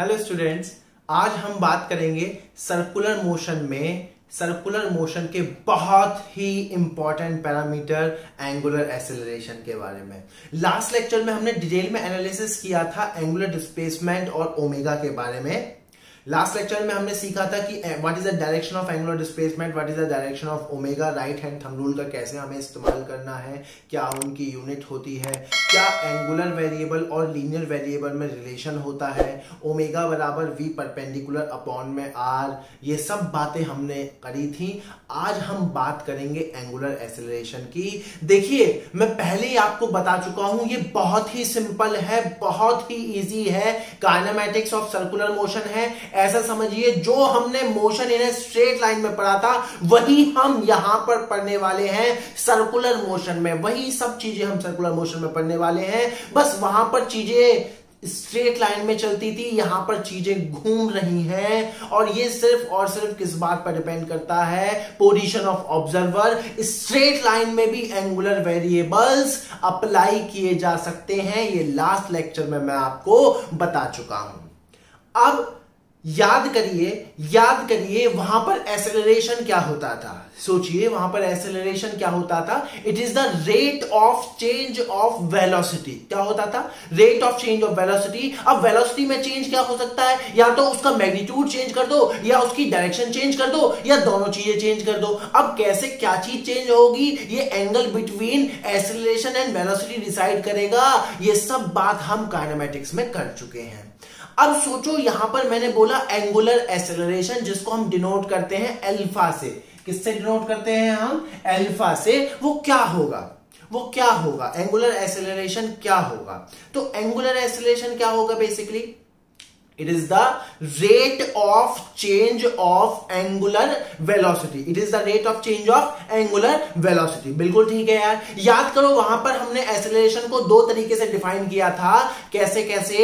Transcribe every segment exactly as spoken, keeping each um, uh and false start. Hello students, आज हम बात करेंगे सर्कुलर मोशन में सर्कुलर मोशन के बहुत ही इंपॉर्टेंट पैरामीटर एंगुलर एक्सेलरेशन के बारे में। लास्ट लेक्चर में हमने डिटेल में एनालिसिस किया था एंगुलर डिस्प्लेसमेंट और ओमेगा के बारे में। लास्ट लेक्चर में हमने सीखा था कि what is the direction of angular displacement, what is the direction of omega, right hand thumb rule का कैसे हमें इस्तेमाल करना है, क्या उनकी यूनिट होती है, क्या एंगुलर वेरिएबल और लीनियर वेरिएबल में रिलेशन होता है, ओमेगा बराबर वी परपेंडिकुलर अपॉन में आर, ये सब बातें हमने करी थी। आज हम बात करेंगे एंगुलर एक्सेलरेशन की। देखिए, मैं पहले ही आपको बता चुका हूं, ये बहुत ही सिंपल है, बहुत ही ईजी है। काइनेमैटिक्स ऑफ सर्कुलर मोशन है, ऐसा समझिए जो हमने मोशन इन स्ट्रेट लाइन में पढ़ा था वही हम यहां पर पढ़ने वाले हैं सर्कुलर मोशन में। वही सब चीजें हम सर्कुलर मोशन में पढ़ने वाले हैं, बस वहां पर चीजें स्ट्रेट लाइन में चलती थी, यहां पर चीजें घूम रही हैं। और ये सिर्फ और सिर्फ किस बात पर डिपेंड करता है? Position of observer. Straight line में भी एंगुलर वेरिएबल्स अप्लाई किए जा सकते हैं, ये लास्ट लेक्चर में मैं आपको बता चुका हूं। अब याद करिए याद करिए वहां पर एक्सेलरेशन क्या होता था। सोचिए वहां पर एक्सेलरेशन क्या होता था। It is the rate of change of velocity. क्या होता था? Rate of change of velocity. अब वेलोसिटी में चेंज क्या हो सकता है? या तो उसका मैग्नीट्यूड चेंज कर दो, या उसकी डायरेक्शन चेंज कर दो, या दोनों चीजें चेंज कर दो। अब कैसे क्या चीज चेंज होगी, ये angle between acceleration and velocity decide करेगा। ये सब बात हम काइनेमैटिक्स में कर चुके हैं। अब सोचो, यहां पर मैंने बोला एंगुलर एक्सेलरेशन, जिसको हम डिनोट करते हैं अल्फा से। किससे डिनोट करते हैं हम? अल्फा से। वो क्या होगा वो क्या होगा एंगुलर एक्सेलरेशन क्या होगा? तो एंगुलर एक्सेलरेशन क्या होगा? Basically it is the rate of change of angular velocity. It is the rate of change of angular velocity. बिल्कुल ठीक है यार। याद करो, वहां पर हमने एक्सेलरेशन को दो तरीके से डिफाइन किया था। कैसे कैसे?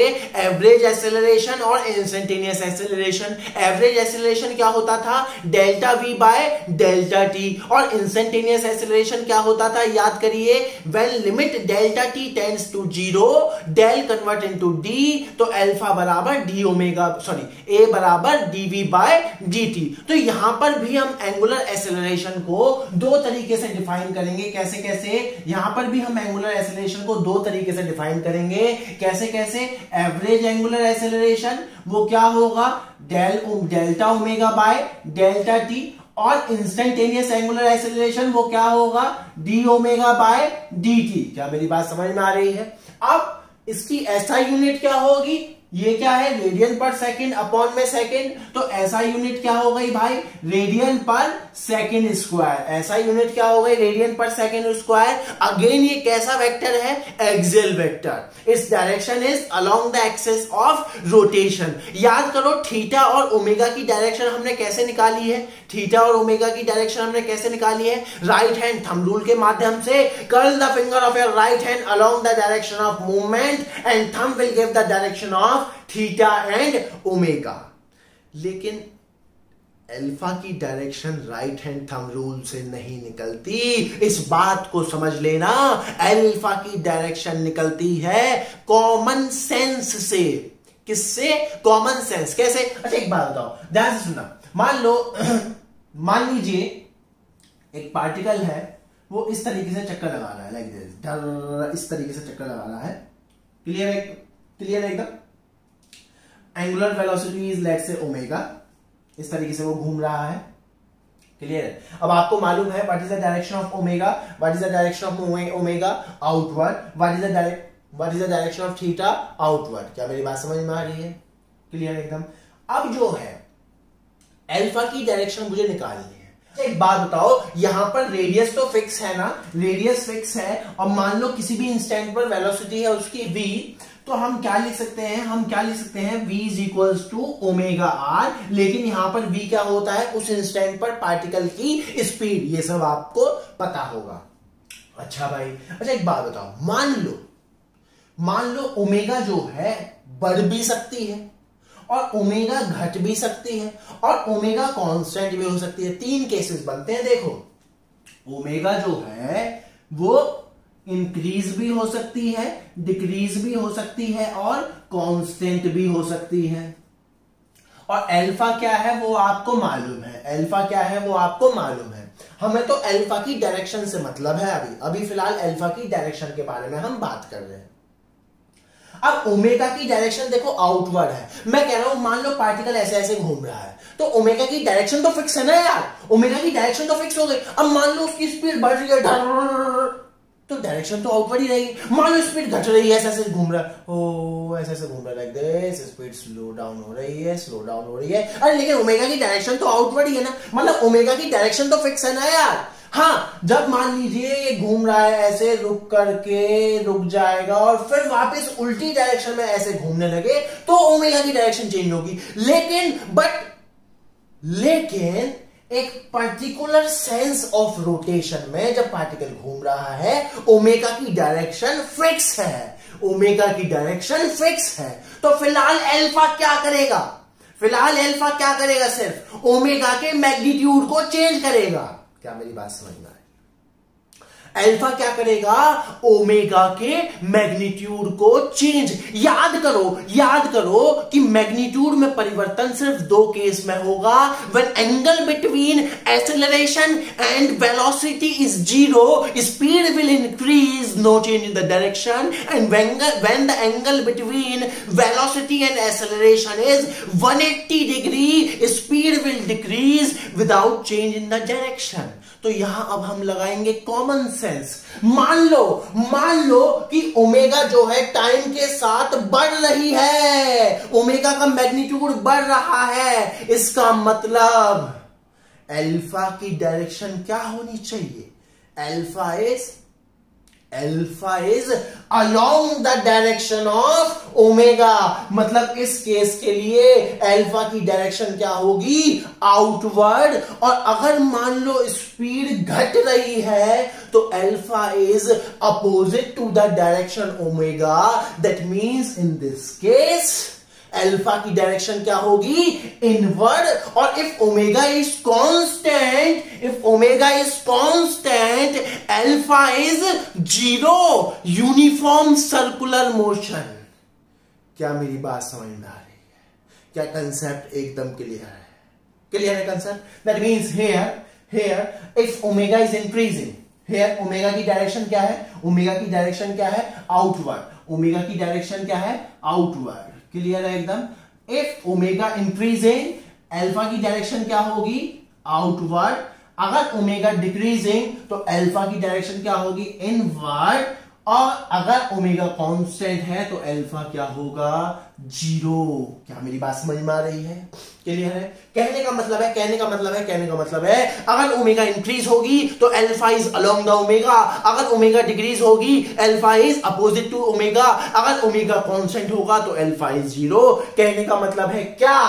एवरेज एक्सेलरेशन और इंस्टेंटेनियस एक्सेलरेशन। एवरेज एक्सेलरेशन क्या होता था? Delta V by delta T. और इंस्टेंटेनियस एक्सेलरेशन क्या होता था? याद करिए, when limit delta T tends to zero, del convert into D, तो अल्फा बराबर डी ओमेगा सॉरी ए बराबर डीवी बाय डीटी। तो यहां पर भी हम एंगुलर एक्सेलरेशन को दो तरीके से डिफाइन करेंगे। कैसे कैसे? यहां पर भी हम एंगुलर एक्सेलरेशन को दो तरीके से डिफाइन करेंगे। कैसे कैसे? एवरेज एंगुलर एक्सेलरेशन, वो क्या होगा? Del delta omega by delta T. और इंस्टेंटेनियस एंगुलर एक्सेलरेशन, वो क्या होगा? D omega by D T. क्या मेरी बात समझ में आ रही है? अब इसकी एसआई यूनिट क्या होगी? ये क्या है? रेडियन पर सेकंड अपॉन में सेकंड। तो ऐसा यूनिट क्या हो गई भाई? रेडियन पर सेकंड स्क्वायर। ऐसा यूनिट क्या हो गई? रेडियन पर सेकंड स्क्वायर। अगेन ये कैसा वेक्टर है? Axial vector. Its direction is along the axis of rotation. याद करो, थीटा और ओमेगा की डायरेक्शन हमने कैसे निकाली है? थीटा और ओमेगा की डायरेक्शन हमने कैसे निकाली है? राइट हैंड थंब रूल के माध्यम से। Curl the finger of your right hand along the direction of movement and thumb will give the direction of theta and omega. लेकिन अल्फा की direction right hand thumb rule से नहीं निकलती, इस बात को समझ लेना। अल्फा की डायरेक्शन निकलती है कॉमन सेंस से। किससे? Common sense. कैसे? अच्छा, एक बात बताओ, ध्यान से सुनना। मान लो मान लीजिए एक पार्टिकल है, वो इस तरीके से चक्कर लगा रहा है, लाइक दिस, इस तरीके से चक्कर लगा रहा है। क्लियर है? क्लियर है एकदम। Angular velocity is let say omega. इस तरीके से वो घूम रहा है। क्लियर है? अब आपको मालूम है what is the direction of omega, what is the direction of omega outward, what is the direct what is the direction of theta outward. क्या मेरी बात समझ में आ रही है? क्लियर एकदम। अब जो है, अल्फा की डायरेक्शन मुझे निकालनी है। एक बात बताओ, यहां पर रेडियस तो फिक्स है ना, रेडियस फिक्स है, और मान लो किसी भी इंस्टेंट पर वेलोसिटी है उसकी v, तो हम क्या लिख सकते हैं? हम क्या लिख सकते हैं? v is equal to omega R. लेकिन यहां पर v क्या होता है? उस इंस्टेंट पर पार्टिकल की स्पीड। ये सब आपको पता होगा। अच्छा भाई, अच्छा एक बात बताओ, मान लो मान लो ओमेगा जो है बढ़ भी सकती है और ओमेगा घट भी सकती है और ओमेगा कांस्टेंट भी हो सकती है। तीन केसेस बनते हैं। देखो, ओमेगा जो है वो इंक्रीज भी हो सकती है, डिक्रीज भी हो सकती है और कांस्टेंट भी हो सकती है। और अल्फा क्या है वो आपको मालूम है, अल्फा क्या है वो आपको मालूम है। हमें तो अल्फा की डायरेक्शन से मतलब है, अभी अभी फिलहाल अल्फा की डायरेक्शन के बारे में हम बात कर रहे हैं। अब ओमेगा की डायरेक्शन देखो आउटवर्ड है, मैं कह रहा हूं मान लो पार्टिकल ऐसे ऐसे घूम रहा है तो ओमेगा की डायरेक्शन तो फिक्स है ना यार, ओमेगा की डायरेक्शन तो फिक्स हो गई। अब मान लो उसकी स्पीड बढ़ रही है तो डायरेक्शन तो आउटवर्ड ही रहेगी। मान लो स्पीड घट रही है, ऐसे ऐसे घूम रहा है, ओ ऐसे ऐसे घूम रहा है like this, speed slow down हो रही है, स्लो डाउन हो रही है, अरे लेकिन ओमेगा की डायरेक्शन तो आउटवर्ड ही है ना, मतलब ओमेगा की डायरेक्शन तो फिक्स है ना यार। हाँ, जब मान लीजिए ये घूम रहा है ऐसे रुक करके रुक जाएगा और फिर वापस उल्टी डायरेक्शन में ऐसे घूमने लगे तो ओमेगा की डायरेक्शन चेंज होगी, लेकिन बट लेकिन एक पर्टिकुलर सेंस ऑफ रोटेशन में जब पार्टिकल घूम रहा है ओमेगा की डायरेक्शन फिक्स है, ओमेगा की डायरेक्शन फिक्स है। तो फिलहाल अल्फा क्या करेगा, फिलहाल अल्फा क्या करेगा, सिर्फ ओमेगा के मैग्नीट्यूड को चेंज करेगा। क्या मेरी बात समझ में आई? अल्फा क्या करेगा, ओमेगा के मैग्नीट्यूड को चेंज। याद करो याद करो कि मैग्नीट्यूड में परिवर्तन सिर्फ दो केस में होगा, when angle between acceleration and velocity is zero speed will increase, no change in the direction, and when the angle between velocity and acceleration is one eighty degree speed will decrease without change in the direction. तो यहां अब हम लगाएंगे common sense. मान लो मान लो कि omega जो है टाइम के साथ बढ़ रही है, ओमेगा का मैग्नीट्यूड बढ़ रहा है, इसका मतलब अल्फा की डायरेक्शन क्या होनी चाहिए, alpha is alpha is along the direction of omega, मतलब इस केस के लिए अल्फा की डायरेक्शन क्या होगी, आउटवर्ड। और अगर मान लो स्पीड घट रही है तो alpha is opposite to the direction omega, that means in this case alpha की डायरेक्शन क्या होगी, इनवर्ड। और if omega is constant, if omega is constant alpha is zero, uniform circular motion. क्या मेरी बात समझ में आ रही है? क्या कंसेप्ट एकदम क्लियर है? क्लियर है concept? That means here here if omega is increasing, here omega की डायरेक्शन क्या है, ओमेगा की डायरेक्शन क्या है, आउटवर्ड, ओमेगा की डायरेक्शन क्या है, आउटवर्ड। क्लियर है एकदम? इफ ओमेगा इंक्रीजिंग अल्फा की डायरेक्शन क्या होगी, आउटवर्ड। अगर ओमेगा डिक्रीजिंग तो अल्फा की डायरेक्शन क्या होगी, इनवर्ड। और अगर ओमेगा कांस्टेंट है तो अल्फा क्या होगा, जीरो। क्या मेरी बात समझ में आ रही है? क्लियर है? कहने का मतलब है कहने का मतलब है कहने का मतलब है अगर ओमेगा इंक्रीज होगी तो alpha is along the omega, अगर ओमेगा डिक्रीज होगी alpha is opposite to omega, अगर ओमेगा कांस्टेंट होगा तो अल्फा इज जीरो। कहने का मतलब है क्या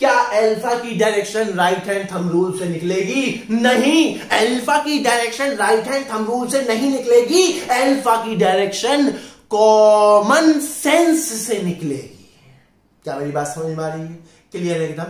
क्या अल्फा की direction right hand thumb rule से निकलेगी? नहीं, अल्फा की direction right hand thumb rule से नहीं निकलेगी, अल्फा की डायरेक्शन कॉमन सेंस से निकलेगी। क्या मेरी बात समझ में आ रही है? क्लियर है एकदम?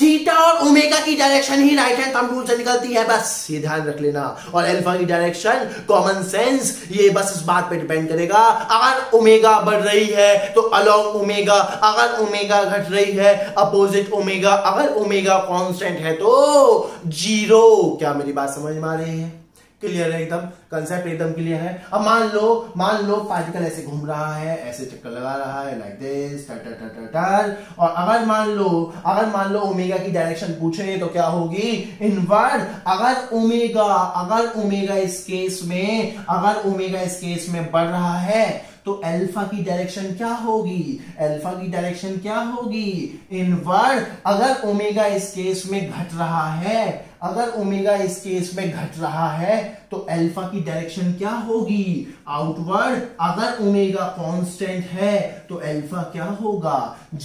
थीटा और ओमेगा की डायरेक्शन ही राइट हैंड थंब रूल से निकलती है, बस ये ध्यान रख लेना। और अल्फा की डायरेक्शन कॉमन सेंस, ये बस इस बात पे डिपेंड करेगा, अगर ओमेगा बढ़ रही है तो अलोंग ओमेगा, अगर ओमेगा घट रही है अपोजिट ओमेगा, अगर ओमेगा कांस्टेंट है तो जीरो। क्या मेरी बात समझ में आ रही है? क्लियर है एकदम? कंसेप्ट एकदम क्लियर है? अब मान लो मान लो पार्टिकल ऐसे घूम रहा है, ऐसे चक्कर लगा रहा है लाइक दिस, टर टर टर टर, और अगर मान लो अगर मान लो ओमेगा की डायरेक्शन पूछे तो क्या होगी, इनवर्ड। अगर ओमेगा अगर ओमेगा इस केस में अगर ओमेगा इस केस में बढ़ रहा है तो अल्फा की डायरेक्शन क्या होगी, अल्फा की डायरेक्शन क्या होगी, इनवर्ड। अगर ओमेगा इस केस में घट रहा है अगर ओमेगा इस केस में घट रहा है तो अल्फा की डायरेक्शन क्या होगी, आउटवर्ड। अगर ओमेगा कांस्टेंट है तो अल्फा क्या होगा,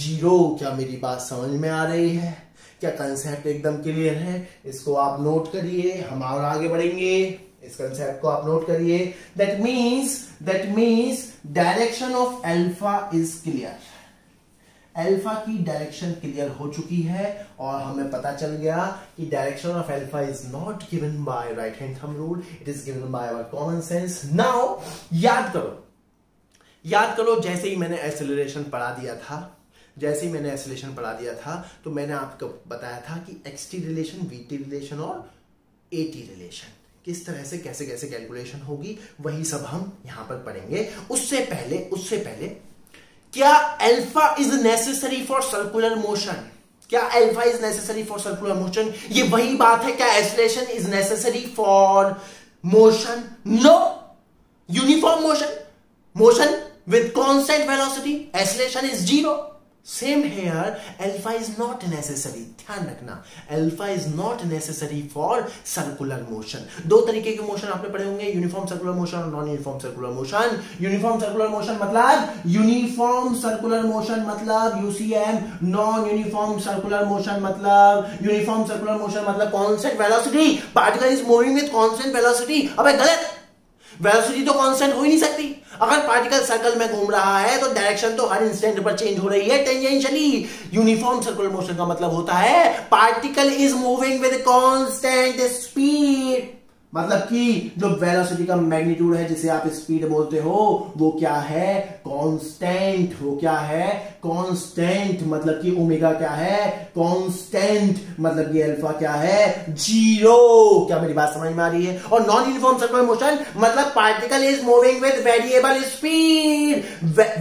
जीरो। क्या मेरी बात समझ में आ रही है? क्या कंसेप्ट एकदम क्लियर है? इसको आप नोट करिए, हम और आगे बढ़ेंगे, इस कंसेप्ट को आप नोट करिए। That means that means direction of alpha is clear, alpha की डायरेक्शन क्लियर हो चुकी है और हमें पता चल गया कि direction of alpha is not given by right hand thumb rule, it is given by our common sense. Now याद करो याद करो जैसे ही मैंने एक्सेलरेशन पढ़ा दिया था, जैसे ही मैंने एक्सेलेरेशन पढ़ा दिया था तो मैंने आपको बताया था कि एक्सटी रिलेशन, वीटी रिलेशन और एटी रिलेशन किस तरह से कैसे कैसे कैलकुलेशन होगी, वही सब हम यहां पर पढ़ेंगे। उससे पहले उससे पहले क्या alpha is necessary for circular motion, क्या alpha is necessary for circular motion, ये वही बात है। क्या acceleration is necessary for motion? No. Uniform motion, motion with constant velocity, acceleration is zero. Same here, alpha is not necessary. ध्यान रखना, alpha is not necessary for circular motion. दो तरीके के मोशन आपने पढ़े होंगे, यूनिफॉर्म सर्कुलर मोशन और non uniform circular motion. Uniform circular motion मतलब यूनिफॉर्म सर्कुलर मोशन मतलब UCM, non uniform circular motion मतलब यूनिफॉर्म सर्कुलर मोशन मतलब constant velocity, particle is moving with constant velocity. अबे गलत, वेलोसिटी तो कांस्टेंट हो ही नहीं सकती। अगर पार्टिकल सर्कल में घूम रहा है तो डायरेक्शन तो हर इंस्टेंट पर चेंज हो रही है टेंजेंशियली। यूनिफॉर्म सर्कुलर मोशन का मतलब होता है particle is moving with constant speed, मतलब कि जो वेलोसिटी का मैग्नीट्यूड है जिसे आप स्पीड बोलते हो वो क्या है? कांस्टेंट। वो क्या है? कांस्टेंट। मतलब कि ओमेगा क्या है? कांस्टेंट। मतलब कि अल्फा क्या है? जीरो। क्या मेरी बात समझ में आ रही है? और नॉन यूनिफॉर्म सर्कुलर मोशन मतलब particle is moving with variable speed,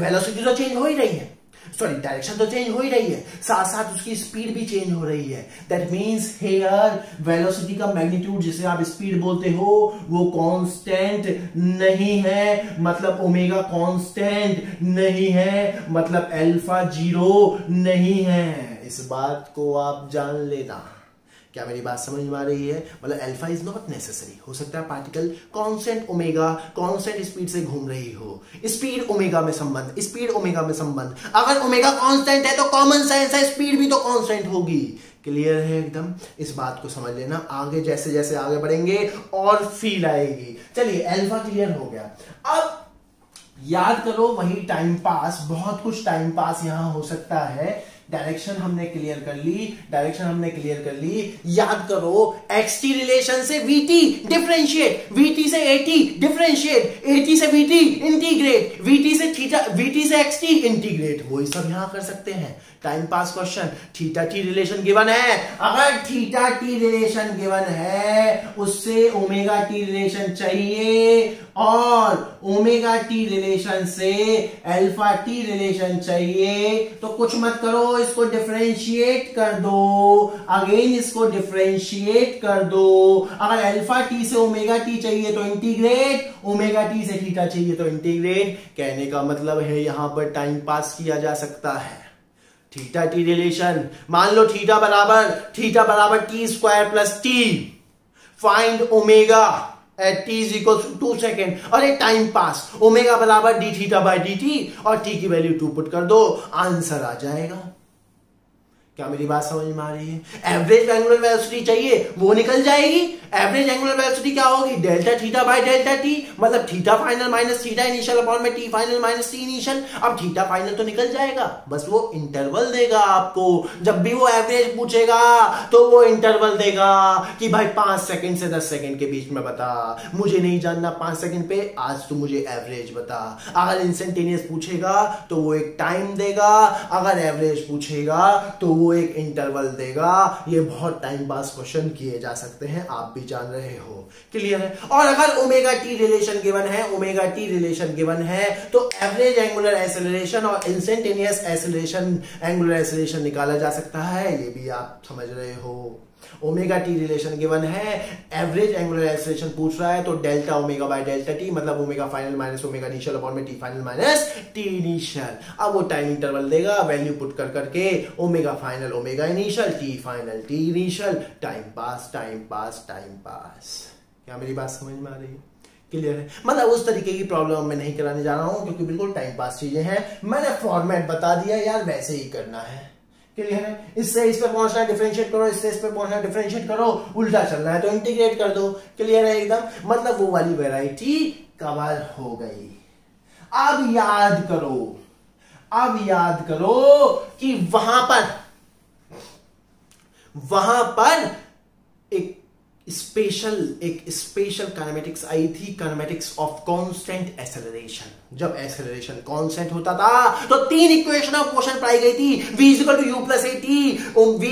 velocity तो चेंज हो ही रही है, सॉरी डायरेक्शन तो चेंज हो ही रही है, साथ साथ उसकी स्पीड भी चेंज हो रही है। दैट मींस हियर वेलोसिटी का मैग्नीट्यूड जिसे आप स्पीड बोलते हो वो कांस्टेंट नहीं है, मतलब ओमेगा कांस्टेंट नहीं है, मतलब अल्फा जीरो नहीं है। इस बात को आप जान लेना। क्या मेरी बात समझ में आ रही है? मतलब अल्फा इज नॉट नेसेसरी। हो सकता है particle constant omega constant speed से घूम रही हो, स्पीड ओमेगा में संबंध, स्पीड ओमेगा में संबंध। अगर ओमेगा कांस्टेंट है तो कॉमन सेंस है स्पीड भी तो कांस्टेंट होगी। क्लियर है एकदम? इस बात को समझ लेना, आगे जैसे जैसे आगे बढ़ेंगे और फील आएगी। चलिए अल्फा क्लियर हो गया। अब याद करो वही टाइम पास, बहुत कुछ टाइम पास यहां हो सकता है। डायरेक्शन हमने क्लियर कर ली, डायरेक्शन हमने क्लियर कर ली। याद करो एक्सटी रिलेशन से वीटी डिफरेंशिएट, वीटी से एटी डिफरेंशिएट, एटी से वीटी इंटीग्रेट, वीटी से थीटा, वीटी से एक्सटी इंटीग्रेट, वही सब यहां कर सकते हैं। Time pass question, theta t relation given है। अगर थीटा टी रिलेशन गिवन है उससे ओमेगा टी रिलेशन चाहिए और ओमेगा टी रिलेशन से अल्फा टी रिलेशन चाहिए, तो कुछ मत करो, इसको डिफरेंशिएट कर दो, अगेन इसको डिफरेंशिएट कर दो। अगर अल्फा टी से ओमेगा टी चाहिए तो इंटीग्रेट, ओमेगा टी से थीटा चाहिए तो इंटीग्रेट। कहने का मतलब है यहां पर टाइम पास किया जा सकता है। थीटा टी रिलेशन, मान लो थीटा बराबर थीटा बराबर t square plus t, find omega at t is equal to two second. अरे टाइम पास, ओमेगा बराबर d theta by D t और टी की वैल्यू टू पुट कर दो, आंसर आ जाएगा। क्या मेरी बात समझ में आ रही है? एवरेज एंगुलर वेलोसिटी चाहिए, वो निकल जाएगी। एवरेज एंगुलर वेलोसिटी क्या होगी? Delta theta by delta t, मतलब theta final minus theta initial upon में t final minus t initial. अब थीटा फाइनल तो निकल जाएगा, बस वो इंटरवल देगा आपको। जब भी वो एवरेज पूछेगा तो वो इंटरवल देगा कि भाई पांच सेकंड से दस सेकंड के बीच में बता, मुझे नहीं जानना पांच सेकंड पे, आज तो मुझे एवरेज बता। अगर इंस्टेंटेनियस पूछेगा तो वो एक टाइम देगा, अगर एवरेज पूछेगा तो वो एक इंटरवल देगा। ये बहुत टाइम पास क्वेश्चन किए जा सकते हैं, आप भी जान रहे हो। क्लियर है? और अगर ओमेगा टी रिलेशन गिवन है, ओमेगा टी रिलेशन गिवन है तो एवरेज एंगुलर एक्सेलरेशन और इंस्टेंटेनियस एक्सेलरेशन, एंगुलर एक्सेलरेशन निकाला जा सकता है, ये भी आप समझ रहे हो। ओमेगा टी रिलेशन गिवन है, एवरेज एंगुलर एक्सेलरेशन पूछ रहा है तो delta omega by delta t, मतलब omega final minus omega initial upon में t final minus t initial. अब वो टाइम इंटरवल देगा, वैल्यू पुट कर करके, omega final omega initial, t final t initial. Time pass, time pass, time pass. क्या मेरी बात समझ में आ रही है? क्लियर है? मतलब उस तरीके की प्रॉब्लम मैं नहीं कराने जा रहा हूं क्योंकि बिल्कुल टाइम पास चीजें हैं। मैंने फॉर्मेट बता दिया यार, वैसे ही करना है। क्लियर है? इससे इस पे पहुंचना है डिफरेंशिएट करो, इससे इस पे पहुंचना है डिफरेंशिएट करो, उल्टा चलना है तो इंटीग्रेट कर दो। क्लियर है एकदम? मतलब वो वाली वैरायटी कवर हो गई। अब याद करो, अब याद करो कि वहां पर वहां पर एक स्पेशल एक स्पेशल काइनेमेटिक्स आई थी, काइनेमेटिक्स ऑफ कांस्टेंट एक्सेलरेशन। जब एक्सेलरेशन कांस्टेंट होता था तो तीन इक्वेशन ऑफ मोशन पाई गई थी, v equal to u plus at, v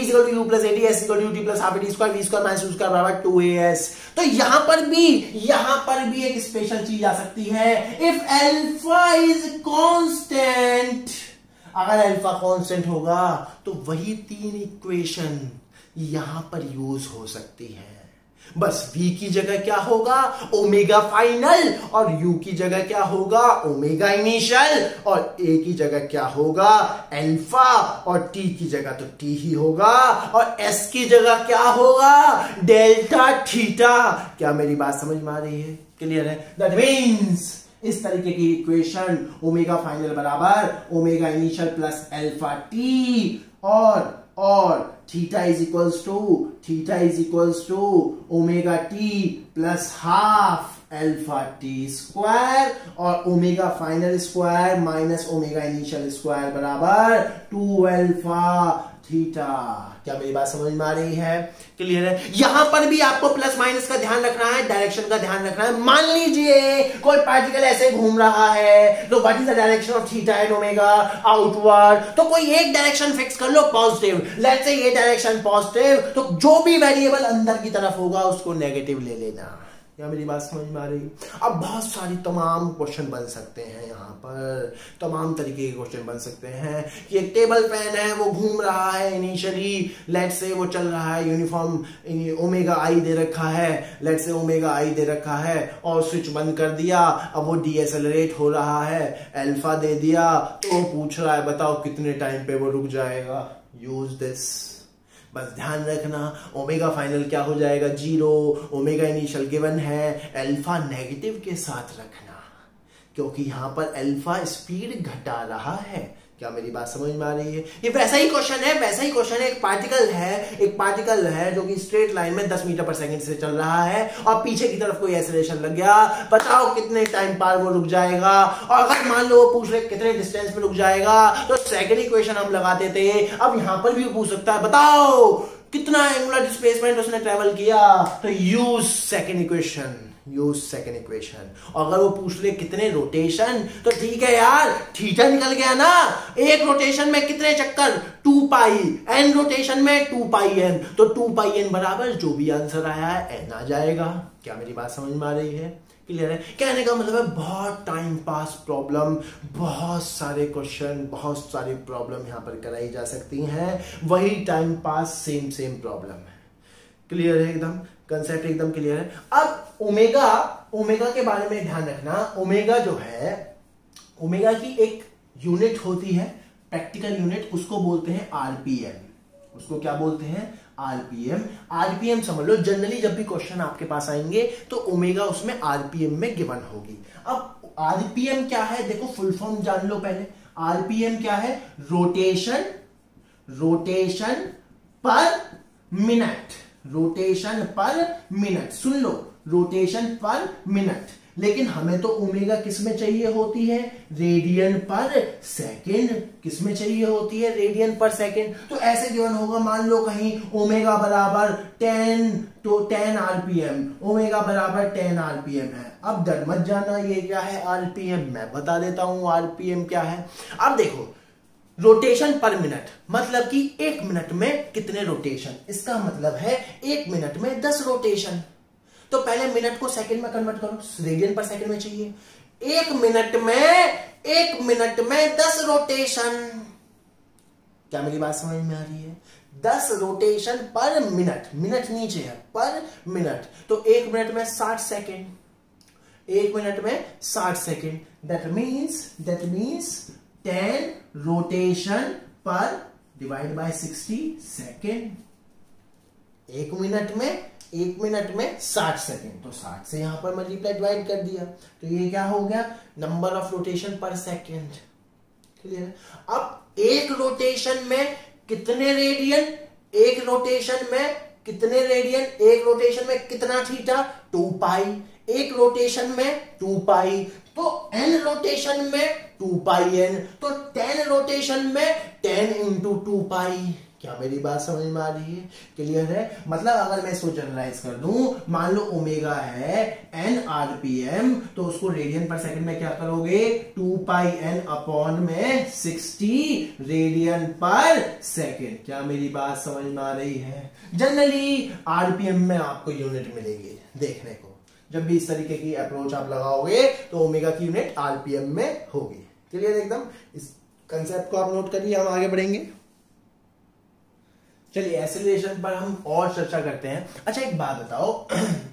equal to u plus at, s equal to ut plus half at square, v square minus u square बराबर two a s. तो यहां पर भी यहां पर भी एक स्पेशल चीज आ सकती है, इफ अल्फा इज कांस्टेंट। अगर अल्फा कांस्टेंट होगा तो वही तीन इक्वेशन यहां पर यूज हो सकती है। बस v की जगह क्या होगा, ओमेगा फाइनल, और u की जगह क्या होगा, ओमेगा इनिशियल, और a की जगह क्या होगा, अल्फा, और t की जगह तो t ही होगा, और s की जगह क्या होगा, डेल्टा थीटा। क्या मेरी बात समझ में आ रही है, क्लियर है? दैट मींस इस तरीके की इक्वेशन ओमेगा फाइनल बराबर omega initial plus alpha t और और theta is equals to theta is equals to omega t plus half alpha t square, और omega final square minus omega initial square बराबर two alpha theta. क्या मेरी बात समझ में आ रही है, क्लियर है? यहां पर भी आपको प्लस माइनस का ध्यान रखना है, डायरेक्शन का ध्यान रखना है। मान लीजिए कोई पार्टिकल ऐसे घूम रहा है तो what is the direction of theta and omega, outward. तो कोई एक डायरेक्शन फिक्स कर लो पॉजिटिव, लेट्स से ये डायरेक्शन पॉजिटिव, तो जो भी वेरिएबल अंदर की तरफ होगा उसको नेगेटिव ले लेना। या मेरी बात समझ में आ रही? अब बहुत सारी तमाम क्वेश्चन बन सकते हैं, यहाँ पर तमाम तरीके के क्वेश्चन बन सकते हैं कि एक टेबल फैन है, वो घूम रहा है, इनिशियली लेट से वो चल रहा है, यूनिफॉर्म ओमेगा आई दे रखा है, लेट से ओमेगा आई दे रखा है, और स्विच बंद कर दिया, अब वो डीएसलरेट हो रहा है, अल्फा दे दिया, तो पूछ रहा है बताओ कितने टाइम पे वो रुक जाएगा। यूज दिस, बस ध्यान रखना ओमेगा फाइनल क्या हो जाएगा, जीरो, ओमेगा इनिशियल गिवन है, अल्फा नेगेटिव के साथ रखना क्योंकि यहाँ पर अल्फा स्पीड घटा रहा है। क्या मेरी बात समझ में आ रही है? ये वैसा ही क्वेश्चन है, वैसा ही क्वेश्चन है। एक पार्टिकल है, एक पार्टिकल है जो कि स्ट्रेट लाइन में दस मीटर पर सेकंड से चल रहा है और पीछे की तरफ कोई एक्सेलरेशन लग गया, बताओ कितने टाइम पर वो रुक जाएगा। और अगर मान लो वो पूछ रहे कितने डिस्टेंस पे रुक जाएगा, तो सेकेंड इक्वेशन हम लगाते थे। अब यहाँ पर भी पूछ सकता है बताओ कितना एंगुलर डिस्प्लेसमेंट उसने ट्रेवल किया, तो use second equation, use second equation. और अगर वो पूछ ले कितने रोटेशन, तो ठीक है यार थीटा निकल गया ना, एक रोटेशन में कितने चक्कर, टू पाई एन रोटेशन में टू पाई एन, तो टू पाई एन बराबर जो भी आंसर आया है एन आ जाएगा। क्या मेरी बात समझ में आ रही है, क्लियर है? कहने का मतलब है बहुत टाइम पास प्रॉब्लम, बहुत सारे क्वेश्चन, बहुत सारी प्रॉब्लम यहाँ पर कराई जा सकती हैं, वही time pass same same problem है। क्लियर है? एकदम कंसेप्ट एकदम क्लियर है। अब ओमेगा, ओमेगा के बारे में ध्यान रखना। ओमेगा जो है, ओमेगा की एक यूनिट होती है, प्रैक्टिकल यूनिट, उसको बोलते हैं आरपीएम। उसको क्या बोलते हैं, आरपीएम। आरपीएम समझ लो, जनरली जब भी क्वेश्चन आपके पास आएंगे तो ओमेगा उसमें आरपीएम में गिवन होगी। अब आरपीएम क्या है, देखो फुल फॉर्म जान लो पहले। आरपीएम क्या है, rotation rotation per minute, rotation per minute. सुन लो, रोटेशन पर मिनट, लेकिन हमें तो ओमेगा किसमें चाहिए होती है, रेडियन पर सेकंड। किसमें चाहिए होती है, रेडियन पर सेकंड। तो ऐसे गिवन होगा, मान लो कहीं ओमेगा बराबर टेन, तो टेन आरपीएम, ओमेगा बराबर टेन आरपीएम है। अब डर मत जाना ये क्या है आरपीएम, मैं बता देता हूं आरपीएम क्या है। अब देखो रोटेशन पर मिनट मतलब कि एक मिनट में कितने रोटेशन, इसका मतलब है एक मिनट में दस रोटेशन। तो पहले मिनट को सेकंड में कन्वर्ट करो, रेडियन पर सेकंड में चाहिए। एक मिनट में एक मिनट में दस रोटेशन। क्या मेरी बात समझ में आ रही है? दस रोटेशन पर मिनट, मिनट नीचे है, पर मिनट। तो एक मिनट में साठ सेकेंड, एक मिनट में साठ second, that means that means ten rotation per divide by sixty second. एक मिनट में एक मिनट में साठ सेकेंड, तो साठ से यहां पर मल्टीप्लाई डिवाइड कर दिया, तो ये क्या हो गया, number of rotation per second. Clear? अब एक रोटेशन में कितने रेडियन, एक रोटेशन में कितने रेडियन, एक रोटेशन में कितना थीटा, टू पाई, एक रोटेशन में टू पाई, तो एन रोटेशन में टू पाई एन, तो टेन रोटेशन में टेन इंटू टू पाई। क्या मेरी बात समझ में आ रही है? क्लियर है? मतलब अगर मैं इसको जनरलाइज कर दूं, मान लो ओमेगा है एन आरपीएम, तो उसको रेडियन पर सेकंड में क्या करोगे, टू पाई एन अपॉन में साठ रेडियन पर सेकंड। क्या मेरी बात समझ में आ रही है? जनरली आरपीएम में आपको यूनिट मिलेंगे देखने को, जब भी इस तरीके की अप्रोच आप लगाओगे तो ओमेगा की यूनिट आरपीएम में होगी। क्लियर एकदम? इस कंसेप्ट को आप नोट करिए, हम आगे बढ़ेंगे। चलिए एक्सेलरेशन पर हम और चर्चा करते हैं। अच्छा एक बात बताओ,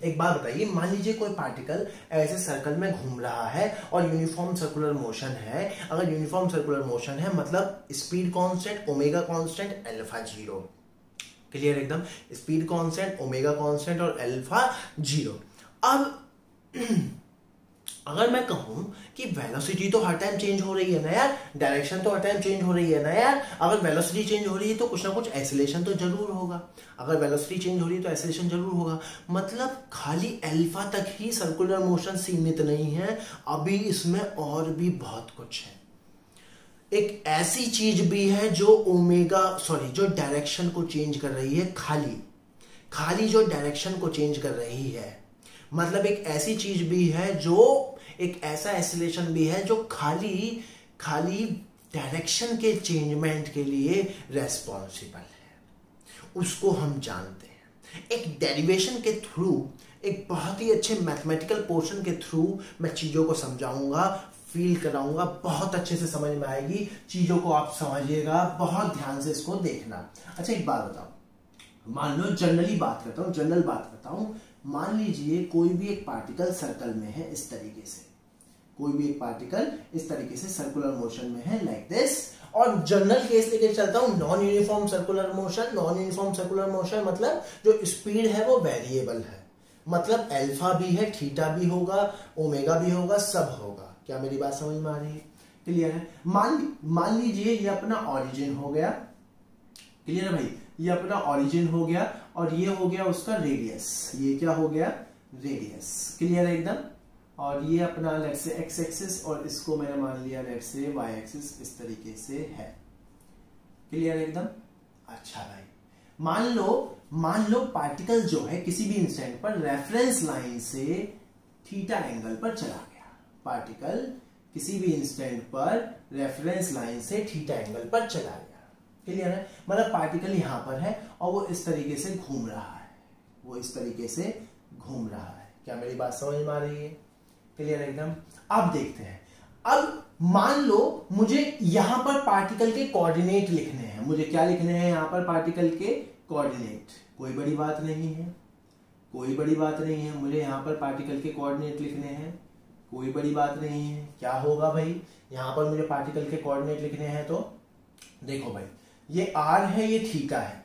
एक बात बताइए, मान लीजिए कोई पार्टिकल ऐसे सर्कल में घूम रहा है और यूनिफॉर्म सर्कुलर मोशन है। अगर यूनिफॉर्म सर्कुलर मोशन है मतलब speed constant, omega constant, alpha zero. Clear एकदम? स्पीड कांस्टेंट, ओमेगा कांस्टेंट और अल्फा जीरो। अब अगर मैं कहूं कि वेलोसिटी तो हर टाइम चेंज हो रही है ना यार, डायरेक्शन तो हर टाइम चेंज हो रही है ना यार, अगर वेलोसिटी चेंज हो रही है तो कुछ ना कुछ एक्सेलरेशन तो जरूर होगा, अगर वेलोसिटी चेंज हो रही है तो एक्सेलरेशन जरूर होगा। मतलब खाली अल्फा तक ही सर्कुलर मोशन सीमित नहीं है, अभी इसमें और भी बहुत कुछ है। एक ऐसी चीज भी है जो ओमेगा सॉरी जो डायरेक्शन को चेंज कर रही है, खाली खाली जो डायरेक्शन को चेंज कर रही है। मतलब एक ऐसी चीज भी है जो एक ऐसा एक्सेलरेशन भी है जो खाली खाली डायरेक्शन के चेंजमेंट के लिए रेस्पॉन्सिबल है, उसको हम जानते हैं। एक डेरिवेशन के थ्रू, एक बहुत ही अच्छे मैथमेटिकल पोर्शन के थ्रू मैं चीज़ों को समझाऊंगा, फील कराऊंगा, बहुत अच्छे से समझ में आएगी। चीज़ों को आप समझिएगा, बहुत ध्यान से इसको देखना। अच्छा एक बात बताओ, मान लो जनरली बात करता हूँ जनरल बात करता हूँ मान लीजिए कोई भी एक पार्टिकल सर्कल में है, इस तरीके से कोई भी एक पार्टिकल इस तरीके से सर्कुलर मोशन में है, लाइक दिस। और जनरल केस लेके चलता हूं, non uniform circular motion. Non uniform circular motion मतलब जो स्पीड है वो वेरिएबल है, मतलब अल्फा भी है, थीटा भी होगा, ओमेगा भी होगा, सब होगा। क्या मेरी बात समझ में आ रही है? क्लियर है? मान मान लीजिए ये अपना ऑरिजिन हो गया। क्लियर है भाई? ये अपना ऑरिजिन हो गया और ये हो गया उसका रेडियस। ये क्या हो गया? रेडियस। क्लियर है एकदम? और ये अपना लेट्स से एक्स एक्सिस और इसको मैंने मान लिया लेट्स से वाई एक्सिस, इस तरीके से है। क्लियर है एकदम? अच्छा भाई, मान लो मान लो पार्टिकल जो है किसी भी इंस्टेंट पर रेफरेंस लाइन से थीटा एंगल पर चला गया। पार्टिकल किसी भी इंस्टेंट पर रेफरेंस लाइन से थीटा एंगल पर चला गया। क्लियर है? मतलब पार्टिकल यहां पर है और वो इस तरीके से घूम रहा है, वो इस तरीके से घूम रहा है। क्या मेरी बात समझ में आ रही है? क्लियर एकदम? अब देखते हैं, अब मान लो मुझे यहां पर पार्टिकल के कोऑर्डिनेट लिखने हैं। मुझे क्या लिखने हैं यहां पर? पार्टिकल के कोऑर्डिनेट। कोई बड़ी बात नहीं है, कोई बड़ी बात नहीं है। मुझे यहां पर पार्टिकल के कोऑर्डिनेट लिखने हैं, कोई बड़ी बात नहीं है। क्या होगा भाई? यहां पर मुझे पार्टिकल के कोऑर्डिनेट लिखने हैं तो देखो भाई, ये आर है, ये थीटा है,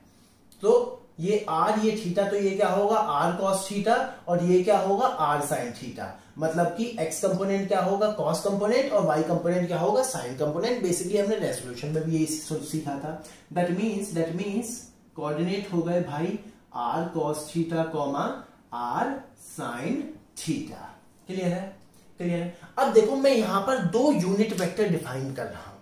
तो ये आर ये थीटा, तो ये क्या होगा? R cos theta. और ये क्या होगा? R sine theta. मतलब कि एक्स कंपोनेंट क्या होगा? Cos component. और वाई कंपोनेंट क्या होगा? Sine component. बेसिकली हमने रेजोल्यूशन में भी यही सीखा था। That means that means coordinate हो गए भाई r cos theta comma r sine theta. Clear है? क्लियर है? अब देखो मैं यहां पर दो यूनिट वेक्टर डिफाइन कर रहा हूं।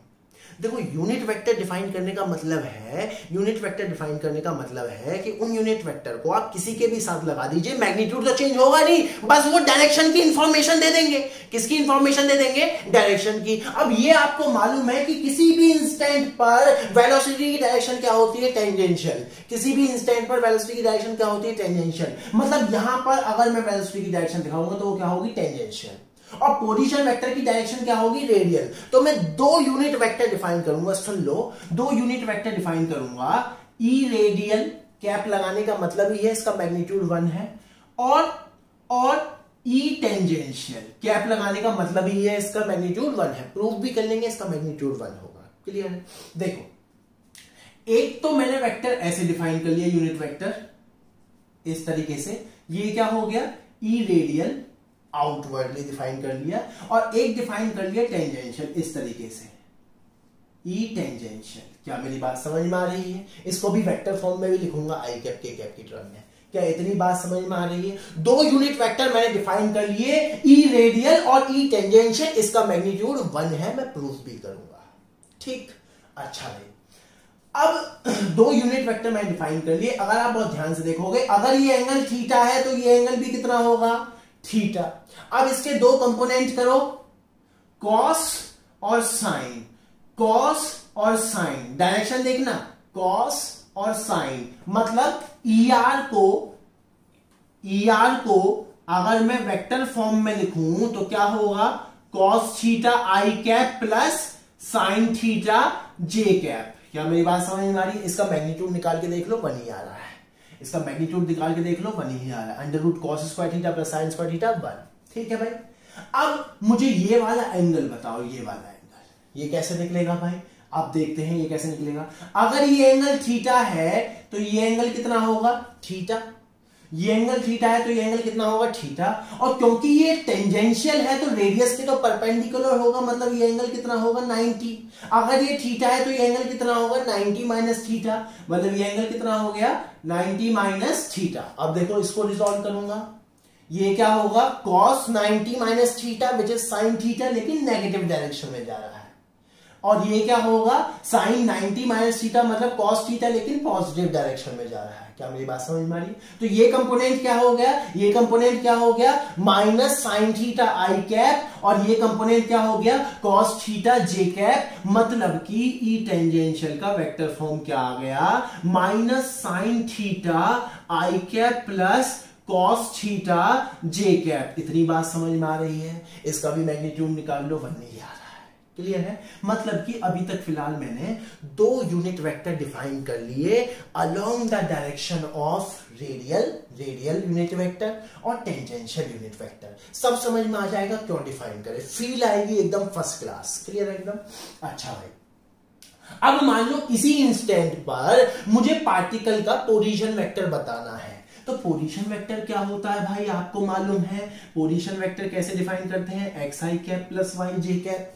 देखो यूनिट वेक्टर डिफाइन करने का मतलब है यूनिट वेक्टर डिफाइन करने का मतलब है कि उन यूनिट वेक्टर को आप किसी के भी साथ लगा दीजिए, मैग्नीट्यूड तो चेंज होगा नहीं, बस वो डायरेक्शन की इंफॉर्मेशन दे देंगे। किसकी इंफॉर्मेशन दे देंगे? डायरेक्शन की। अब ये आपको मालूम है कि किसी भी इंस्टेंट पर वेलोसिटी की डायरेक्शन क्या होती है? टेंजेंशियल। किसी भी इंस्टेंट पर वेलोसिटी की डायरेक्शन क्या होती है? टेंजेंशियल। मतलब यहां पर अगर मैं वेलोसिटी की डायरेक्शन दिखाऊंगा तो वो क्या होगी? टेंजेंशियल। और पोजीशन वेक्टर की डायरेक्शन क्या होगी? रेडियल। तो मैं दो यूनिट वेक्टर डिफाइन करूंगा, सुन लो, दो यूनिट वेक्टर डिफाइन करूंगा। ई रेडियल कैप लगाने का मतलब ही है इसका मैग्नीट्यूड वन है, और और ई टेंजेंशियल कैप लगाने का मतलब ही है इसका मैग्नीट्यूड वन है। प्रूफ भी कर लेंगे इसका मैग्नीट्यूड वन होगा। क्लियर है? देखो एक तो मैंने वेक्टर ऐसे डिफाइन कर लिया, यूनिट वेक्टर इस तरीके से, ये क्या हो गया? ई रेडियल आउटवर्डली डिफाइन कर लिया, और एक डिफाइन कर लिया टेंजेंशियल इस तरीके से, ई टेंजेंशियल। क्या मेरी बात समझ में आ रही है? इसको भी वेक्टर फॉर्म में भी लिखूंगा, आई कैप के कैप की टर्म में। क्या इतनी बात समझ में आ रही है? दो यूनिट वेक्टर मैंने डिफाइन कर लिए, ई रेडियल और ई टेंजेंशियल, इसका मैग्नीट्यूड वन है, मैं प्रूफ भी करूंगा। ठीक, अच्छा भाई अब दो यूनिट वेक्टर मैंने डिफाइन कर लिए। अगर आप बहुत ध्यान से देखोगे, अगर ये एंगल थीटा है तो ये एंगल भी कितना होगा? थीटा। अब इसके दो कंपोनेंट करो, कॉस और साइन, कॉस और साइन, डायरेक्शन देखना, कॉस और साइन, मतलब E R को E R को अगर मैं वेक्टर फॉर्म में लिखूं तो क्या होगा? कॉस थीटा आई कैप प्लस साइन थीटा जे कैप। क्या मेरी बात समझ में आ रही है? इसका मैग्नीट्यूड निकाल के देख लो, वन ही आ रहा है। इसका मैग्नीट्यूड निकाल के देख लो, वन ही आ रहा है, under root cos square theta plus sine square theta, one. ठीक है भाई, अब मुझे ये वाला एंगल बताओ, ये वाला एंगल ये कैसे निकलेगा भाई? आप देखते हैं ये कैसे निकलेगा। अगर ये एंगल थीटा है तो ये एंगल कितना होगा? थीटा। ये एंगल थीटा है तो ये एंगल कितना होगा? थीटा। और क्योंकि ये टेंजेंशियल है तो रेडियस के तो परपेंडिकुलर होगा, मतलब ये एंगल कितना होगा? नाइंटी। अगर ये थीटा है तो ये एंगल कितना होगा? नाइंटी माइनस थीटा, मतलब ये एंगल कितना हो गया? Ninety minus theta. अब देखो इसको रिजॉल्व करूंगा, ये क्या होगा? Cos ninety minus theta which is sine theta, लेकिन नेगेटिव डायरेक्शन में जा रहा है। और ये क्या होगा? साइन नाइंटी माइनस थीटा, मतलब कॉस थीटा, लेकिन पॉजिटिव डायरेक्शन में जा रहा है। क्या मेरी बात समझ में आ रही? तो ये कंपोनेंट क्या हो गया? ये कंपोनेंट क्या हो गया? माइनस साइन थीटा आई कैप, और ये कंपोनेंट क्या हो गया? कॉस थीटा जे कैप, मतलब कि ई टेंजेंशियल का वेक्टर फॉर्म क्या आ गया? माइनस साइन थीटा आई कैप प्लस कॉस थीटा जे कैप। इतनी बात समझ में आ रही है? इसका भी मैग्नीट्यूड निकाल लो, वन नहीं आ रहा। क्लियर है? मतलब कि अभी तक फिलहाल मैंने दो यूनिट वेक्टर डिफाइन कर लिए along the direction of radial radial unit vector और टेंजेंशियल यूनिट वेक्टर। सब समझ में आ जाएगा क्यों डिफाइन करें, फील आएगी एकदम फर्स्ट क्लास। क्लियर है एकदम? अच्छा भाई अब मान लो इसी इंस्टेंट पर मुझे पार्टिकल का पोजीशन वेक्टर बताना है, तो पोजीशन वेक्टर क्या होता है भाई? आपको मालूम है पोजीशन वेक्टर कैसे डिफाइन करते हैं? X i cap plus y j cap.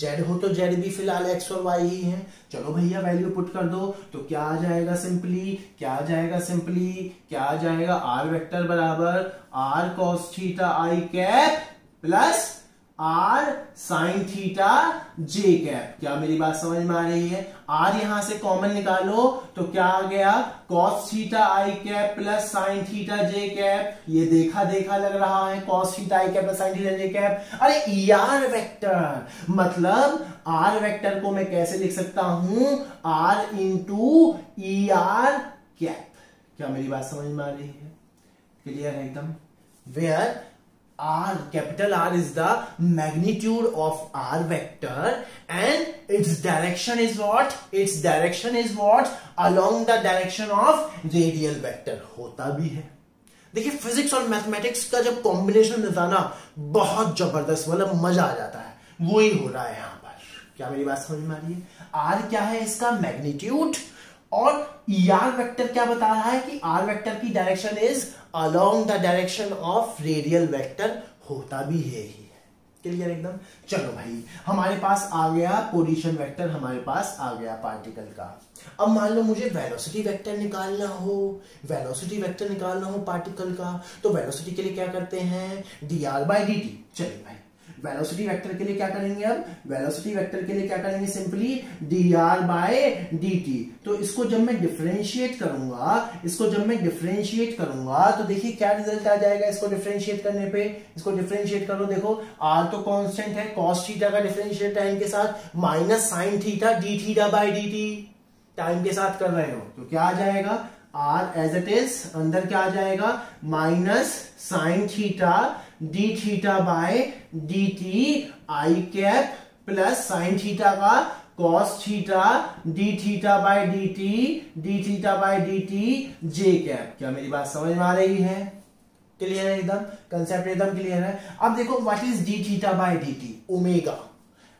Z हो तो जेड भी फिलहाल एक्स और वाई ही है। चलो भैया वैल्यू पुट कर दो, तो क्या आ जाएगा सिंपली? क्या आ जाएगा सिंपली? क्या आ जाएगा? आर वेक्टर बराबर आर कॉस थीटा आई cap plus r sine theta जे कैप। क्या मेरी बात समझ में आ रही है? आर यहां से कॉमन निकालो तो क्या आ गया? कॉस थीटा आई कैप प्लस साइन थीटा जे कैप। ये देखा देखा लग रहा है, कॉस थीटा आई कैप प्लस साइन थीटा जे कैप। अरे ई आर वेक्टर, मतलब आर वेक्टर को मैं कैसे लिख सकता हूं? R into e r cap. क्या मेरी बात समझ में आ रही है? क्लियर है एकदम? Where R, capital R is the magnitude of R vector and its direction is what? Its direction is what? Along the direction of radial vector होता भी है। देखिए फिजिक्स और मैथमेटिक्स का जब कॉम्बिनेशन निकालना बहुत जबरदस्त, मतलब मजा आ जाता है, वो ही हो रहा है यहाँ पर। क्या मेरी बात समझ में आ रही है? R क्या है? इसका मैग्नीट्यूड। और E R वेक्टर क्या बता रहा है? कि R वेक्टर की direction is along the direction of radial vector, होता भी यही है। क्लियर एकदम? चलो भाई हमारे पास आ गया पोजीशन वेक्टर, हमारे पास आ गया पार्टिकल का। अब मान लो मुझे वेलोसिटी वेक्टर निकालना हो, वेलोसिटी वेक्टर निकालना हो पार्टिकल का, तो वेलोसिटी के लिए क्या करते हैं? D r by D t. चलिए भाई वेलोसिटी वेक्टर के लिए क्या करेंगे? अब वेलोसिटी वेक्टर के लिए क्या करेंगे? Simply d r by d t. तो इसको जब मैं डिफरेंशिएट करूंगा, इसको जब मैं डिफरेंशिएट करूंगा तो देखिए क्या रिजल्ट आ जाएगा। इसको डिफरेंशिएट करने पे, इसको डिफरेंशिएट करो, देखो आर तो कांस्टेंट है, कॉस थीटा का डिफरेंशिएट टाइम के साथ minus sine theta d theta by d t time के साथ कर रहे हो, तो क्या आ जाएगा? आर एज इट इज, अंदर क्या आ जाएगा? Minus sine theta d theta by d t i cap plus sine theta का cos theta d theta by d t d theta by d t j cap. क्या मेरी बात समझ में आ रही है? क्लियर है एकदम? कंसेप्ट एकदम क्लियर है। अब देखो what is d theta by d T? Omega.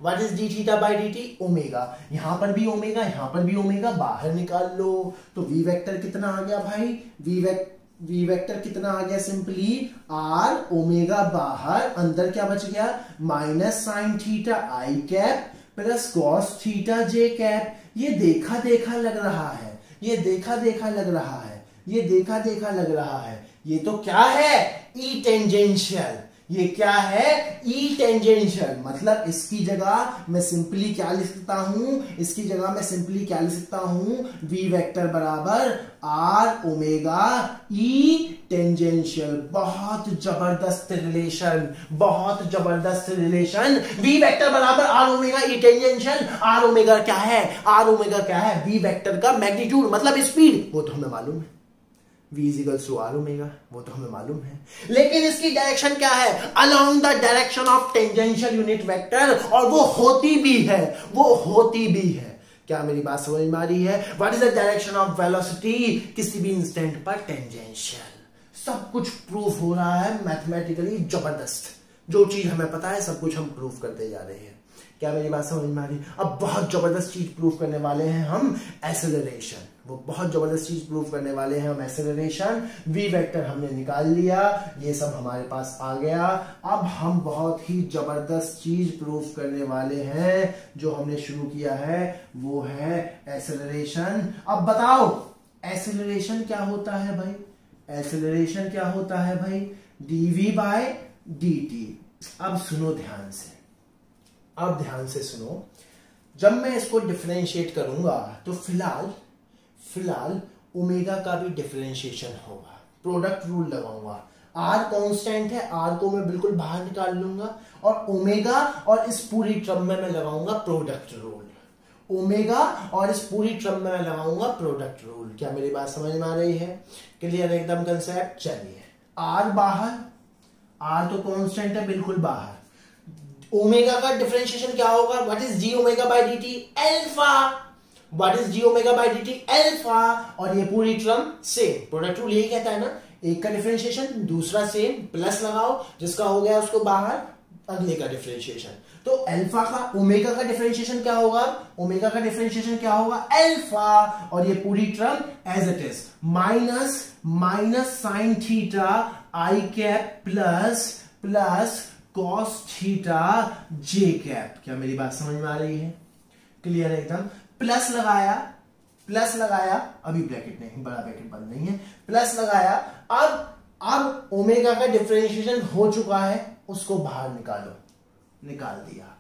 What is d theta by dt? Omega. यहां पर भी ओमेगा, यहां पर भी ओमेगा, बाहर निकाल लो तो v वेक्टर कितना आ गया भाई? v वेक्टर v वेक्टर कितना आ गया? सिंपली r ओमेगा बाहर, अंदर क्या बच गया? माइनस साइन थीटा आई कैप प्लस कॉस थीटा जे कैप। ये देखा देखा लग रहा है, ये देखा देखा लग रहा है, ये देखा देखा लग रहा है, ये तो क्या है ई टेंजेंशियल, ये क्या है ई टेंजेंशियल। मतलब इसकी जगह मैं सिंपली क्या लिख सकता हूं, इसकी जगह मैं सिंपली क्या लिख सकता हूं, वी वेक्टर बराबर आर ओमेगा ई टेंजेंशियल। बहुत जबरदस्त रिलेशन, बहुत जबरदस्त रिलेशन। वी वेक्टर बराबर r omega e tangential. R omega क्या है, आर ओमेगा क्या है, वी वेक्टर का मैग्नीट्यूड मतलब स्पीड, वो तो हमें मालूम है v equals to r omega, वो तो हमें मालूम है। लेकिन इसकी डायरेक्शन क्या है, along the direction of tangential unit vector, और वो होती भी है, वो होती भी है। क्या मेरी बात समझ में आ रही है? What is the direction of velocity किसी भी इंस्टेंट पर टेंजेंशियल। सब कुछ प्रूफ हो रहा है मैथमेटिकली जबरदस्त, जो चीज हमें पता है सब कुछ हम प्रूफ करते जा रहे हैं। क्या मेरी बात समझ में आ रही है? अब बहुत जबरदस्त चीज प्रूफ करने वाले हैं हम, एक्सेलरेशन। वो बहुत जबरदस्त चीज प्रूफ करने वाले हैं हम, एक्सेलरेशन। वी वेक्टर हमने निकाल लिया, ये सब हमारे पास आ गया। अब हम बहुत ही जबरदस्त चीज प्रूफ करने वाले हैं, जो हमने शुरू किया है वो है एक्सेलरेशन। अब बताओ एक्सेलरेशन क्या होता है भाई, एक्सेलरेशन क्या होता है भाई, डीवी बाय डीटी। अब सुनो ध्यान से, अब ध्यान से सुनो, जब मैं इसको डिफरेंशिएट करूंगा तो फिलहाल फिलहाल ओमेगा का भी डिफरेंशिएशन होगा, प्रोडक्ट रूल लगाऊंगा। आर कांस्टेंट है, आर को मैं बिल्कुल बाहर निकाल लूंगा, और ओमेगा और इस पूरी ट्रम में मैं लगाऊंगा प्रोडक्ट रूल। ओमेगा और इस पूरी ट्रम में मैं लगाऊंगा प्रोडक्ट रूल। क्या मेरी बात समझ में आ रही है? क्लियर एकदम कंसेप्ट। चलिए, आर बाहर, आर तो कांस्टेंट है बिल्कुल बाहर, ओमेगा का डिफरेंशिएशन क्या होगा, what is ji omega by d t alpha, what is ji omega by d t alpha. और ये पूरी टर्म सेम, प्रोडक्ट रूल यही कहता है ना, एक का डिफरेंशिएशन दूसरा सेम, प्लस लगाओ जिसका हो गया उसको बाहर, अगले का डिफरेंशिएशन। तो अल्फा का ओमेगा का डिफरेंशिएशन क्या होगा, ओमेगा का डिफरेंशिएशन क्या होगा अल्फा, और ये पूरी term as it is minus minus sine theta I cap plus plus cos theta J cap. क्या मेरी बात समझ में आ रही है? क्लियर है एकदम। प्लस लगाया, प्लस लगाया, अभी ब्रैकेट नहीं, बड़ा ब्रैकेट बंद नहीं है, प्लस लगाया। अब अब ओमेगा का डिफरेंशिएशन हो चुका है, उसको बाहर निकालो, निकाल दिया।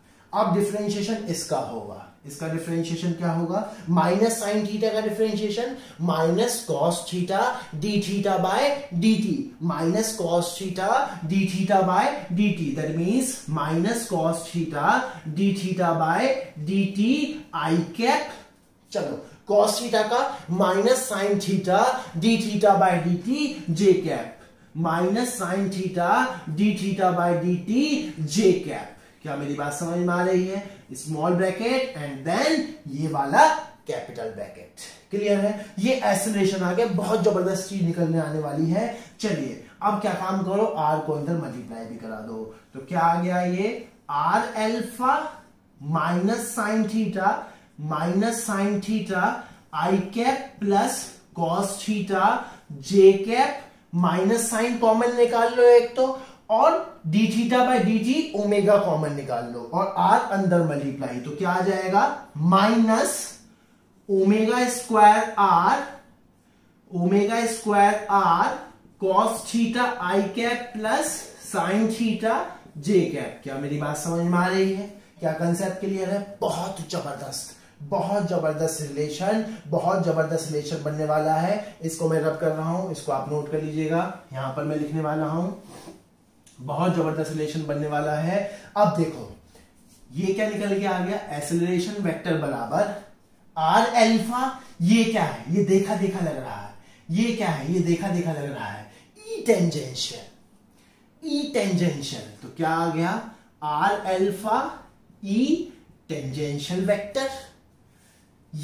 अब डिफरेंशिएशन इसका होगा, इसका डिफरेंशिएशन क्या होगा, माइनस साइन थीटा का differentiation minus cos theta d theta by d t, minus cos theta d theta by d t, that means minus cos theta d theta by d t i cap. चलो, cos theta का minus sine theta d theta by d t j cap, minus sine theta d theta by d t j cap. क्या मेरी बात समझ में आ रही है? स्मॉल ब्रैकेट एंड देन ये वाला कैपिटल ब्रैकेट। क्लियर है? ये एक्सेलरेशन आ गया, बहुत जबरदस्त चीज निकलने आने वाली है। चलिए, अब क्या काम करो, आर को अंदर मल्टीप्लाई भी करा दो। तो क्या आ गया ये are alpha minus sine theta minus sine theta I cap plus cos theta J cap, minus sine common निकाल लो एक तो, और D theta by D T omega common निकाल लो, और आर अंदर मल्टीप्लाई। तो क्या आ जाएगा minus omega square r, omega square are cos theta I cap plus sine theta J cap. क्या मेरी बात समझ में आ रही है? क्या कंसेप्ट क्लियर है? बहुत जबरदस्त, बहुत जबरदस्त रिलेशन, बहुत जबरदस्त रिलेशन बनने वाला है। इसको मैं रब कर रहा हूं, इसको आप नोट कर लीजिएगा, यहां पर मैं लिखने वाला हूं। बहुत जबरदस्त रिलेशन बनने वाला है। अब देखो ये क्या निकल के आ गया, एक्सेलरेशन वेक्टर बराबर आर अल्फा। ये क्या है, ये देखा देखा लग रहा है, ये क्या है, ये देखा देखा लग रहा है ई टेंजेंशियल, ई टेंजेंशियल। तो क्या आ गया are alpha E tangential vector.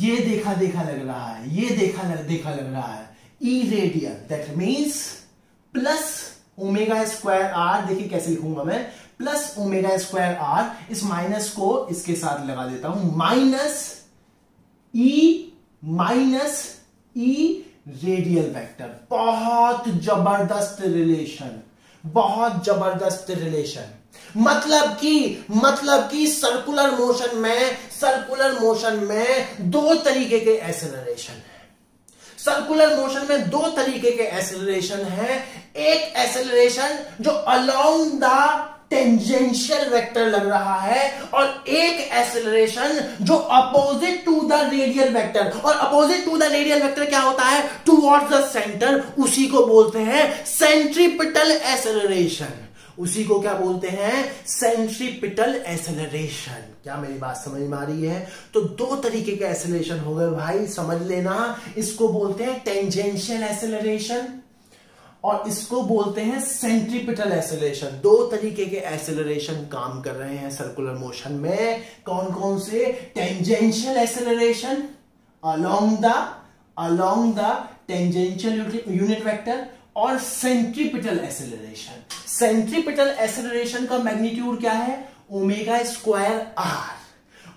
ये देखा देखा लग रहा है, ये देखा लग, देखा लग रहा है E radial, that means plus omega square R. देखिए कैसे लिखूंगा मैं, प्लस ओमेगा स्क्वायर आर, इस माइनस को इसके साथ लगा देता हूं, minus E minus E radial vector. बहुत जबरदस्त रिलेशन, बहुत जबरदस्त रिलेशन। मतलब कि मतलब कि सर्कुलर मोशन में सर्कुलर मोशन में दो तरीके के एक्सेलरेशन है। सर्कुलर मोशन में दो तरीके के एक्सेलरेशन हैं। एक एक्सेलरेशन जो अलोंग द टेंजेंशियल वेक्टर लग रहा है और एक एक्सेलरेशन जो opposite to the radial vector, और opposite to the radial vector क्या होता है, टुवर्ड्स द सेंटर, उसी को बोलते हैं सेंट्रीपिटल एक्सेलरेशन। उसी को क्या बोलते हैं, सेंट्रीपिटल एक्सेलरेशन। क्या मेरी बात समझ में आ रही है? तो दो तरीके के एक्सेलरेशन हो गए भाई, समझ लेना। इसको बोलते हैं टेंजेंशियल एक्सेलरेशन और इसको बोलते हैं सेंट्रीपिटल एक्सेलरेशन। दो तरीके के एक्सेलरेशन काम कर रहे हैं सर्कुलर मोशन में। कौन कौन से? Tangential acceleration along the along the tangential unit vector और सेंट्रीपिटल एक्सेलरेशन। सेंट्रीपिटल एक्सेलरेशन का मैग्नीट्यूड क्या है, ओमेगा स्क्वायर आर,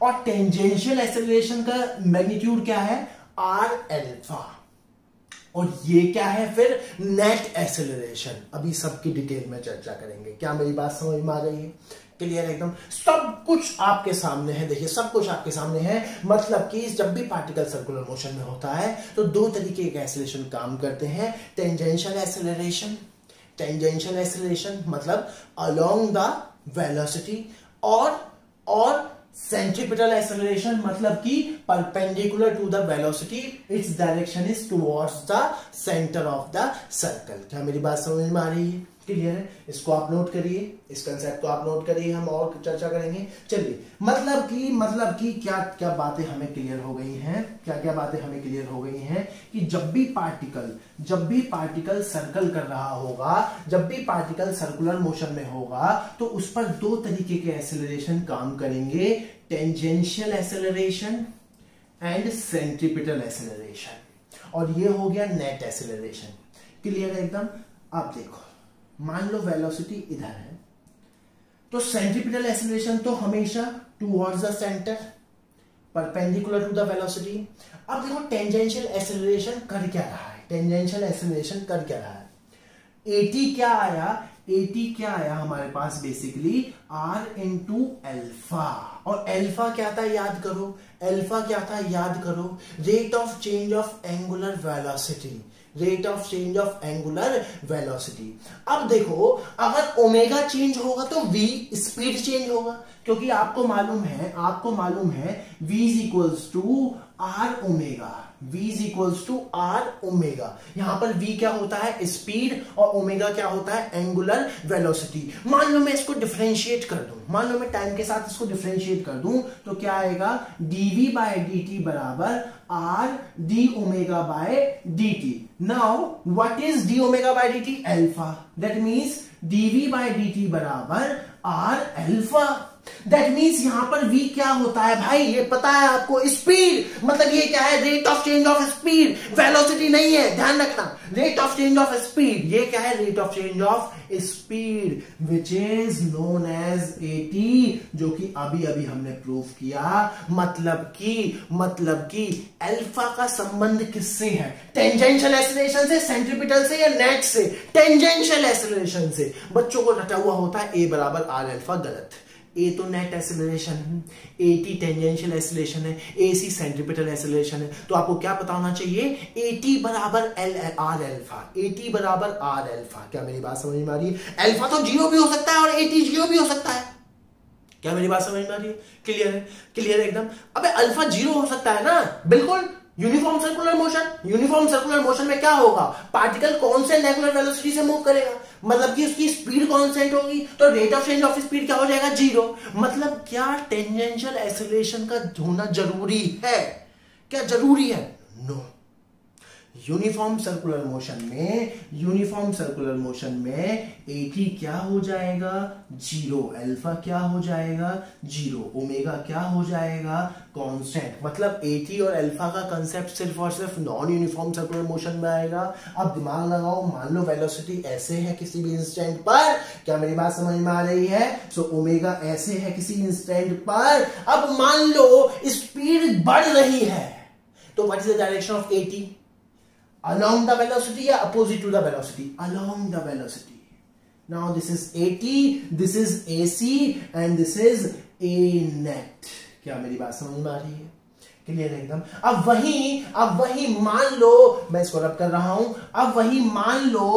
और टेंजेंशियल एक्सेलरेशन का मैग्नीट्यूड क्या है, आर अल्फा। और ये क्या है फिर, नेट एक्सेलरेशन। अभी सबकी डिटेल में चर्चा करेंगे। क्या मेरी बात समझ में आ रही है? क्लियर एकदम, सब कुछ आपके सामने है। देखिए सब कुछ आपके सामने है, मतलब कि जब भी पार्टिकल सर्कुलर मोशन में होता है तो दो तरीके के एक्सेलरेशन काम करते हैं। टेंजेंशियल एक्सेलरेशन, टेंजेंशियल एक्सेलरेशन मतलब अलोंग द वेलोसिटी, और और सेंट्रीपिटल एक्सेलरेशन मतलब कि perpendicular to the velocity, its direction is towards the centre of the circle. क्या मेरी बात समझ में आ रही है? क्लियर है? इसको आप नोट करिए, इस कंसेप्ट को आप नोट करिए, हम और चर्चा करेंगे। चलिए, मतलब कि मतलब कि क्या क्या बातें हमें क्लियर हो गई हैं, क्या क्या बातें हमें क्लियर हो गई हैं कि जब भी पार्टिकल जब भी पार्टिकल सर्कल कर रहा होगा, जब भी पार्टिकल सर्कुलर मोशन में होगा, तो उस पर दो तरीके के एक्सेलरेशन काम करेंगे, tangential acceleration and centripetal acceleration, और ये हो गया नेट एक्सेलरेशन। क्लियर है एकदम? आप देखो, मान लो वेलोसिटी इधर है, तो सेंट्रीपिटल एक्सेलरेशन तो हमेशा towards the centre, perpendicular to the velocity. अब देखो टेंजेंशियल एक्सेलरेशन कर क्या रहा है, टेंजेंशियल एक्सेलरेशन कर क्या रहा है। एटी क्या आया, एटी क्या आया हमारे पास, बेसिकली आर इंटू एल्फा। और एल्फा क्या था याद करो, एल्फा क्या था याद करो, rate of change of angular velocity, rate of change of angular velocity. अब देखो अगर ओमेगा चेंज होगा तो v स्पीड चेंज होगा, क्योंकि आपको मालूम है आपको मालूम है v is equals to r omega, v is equals to r omega. यहां पर v क्या होता है, स्पीड, और ओमेगा क्या होता है, एंगुलर वेलोसिटी। मान लो मैं इसको डिफरेंशिएट कर दूं, मान लो मैं टाइम के साथ इसको डिफरेंशिएट कर दूं, तो क्या आएगा, dv बाय dt बराबर r d omega by d t. Now, what is d omega by dt? Alpha. That means dv by dt बराबर r alpha. That means यहां पर v क्या होता है भाई, ये पता है आपको, स्पीड। मतलब ये क्या है, rate of change of speed, velocity नहीं है, ध्यान रखना। Rate of change of speed, ये क्या है, rate of change of speed, which is known as AT, जो कि अभी अभी हमने प्रूव किया। मतलब कि मतलब कि अल्फा का संबंध किससे है, टेंजेंशियल एक्सेलरेशन से, सेंट्रीपिटल से या नेट से? टेंजेंशियल एक्सेलरेशन से। बच्चों को रटा हुआ होता है ए बराबर आर अल्फा, गलत। ए तो नेट एक्सेलरेशन है, एटी टेंजेंशियल एक्सेलरेशन है, एसी सेंट्रीपिटल एक्सेलरेशन है। तो आपको क्या पता होना चाहिए, एटी बराबर एल आर अल्फा, एटी बराबर आर अल्फा। क्या मेरी बात समझ में आ रही है? अल्फा तो जीरो भी हो सकता है और एटी जीरो भी हो सकता है। क्या मेरी बात समझ में आ रही है? क्लियर है? क्लियर है एकदम। अबे अल्फा जीरो हो सकता है ना, बिल्कुल। Uniform circular motion, uniform circular motion में क्या होगा, पार्टिकल कॉन्स्टेंट एंगुलर वेलोसिटी से मूव करेगा, मतलब कि उसकी स्पीड कॉन्स्टेंट होगी, तो rate of change of speed क्या हो जाएगा, जीरो। मतलब क्या टेंजेंशियल एक्सेलरेशन का होना जरूरी है, क्या जरूरी है? नो। यूनिफॉर्म सर्कुलर मोशन में यूनिफॉर्म सर्कुलर मोशन में एटी क्या हो जाएगा, जीरो, अल्फा क्या हो जाएगा, जीरो, ओमेगा क्या हो जाएगा, कांस्टेंट। मतलब एटी और अल्फा का कंसेप्ट सिर्फ और सिर्फ नॉन यूनिफॉर्म सर्कुलर मोशन में आएगा। अब दिमाग लगाओ, मान लो वेलोसिटी ऐसे है किसी भी इंस्टेंट पर, क्या मेरी बात समझ में आ रही है, सो ओमेगा ऐसे है किसी इंस्टेंट पर। अब मान लो स्पीड बढ़ रही है, तो what is the direction of AT, along the velocity या opposite to the velocity, along the velocity. Now this is AT, this is A C and this is A net. क्या मेरी बात समझ में आ रही है? क्लियर है एकदम। अब वही अब वही मान लो, मैं इसको रब कर रहा हूं, अब वही मान लो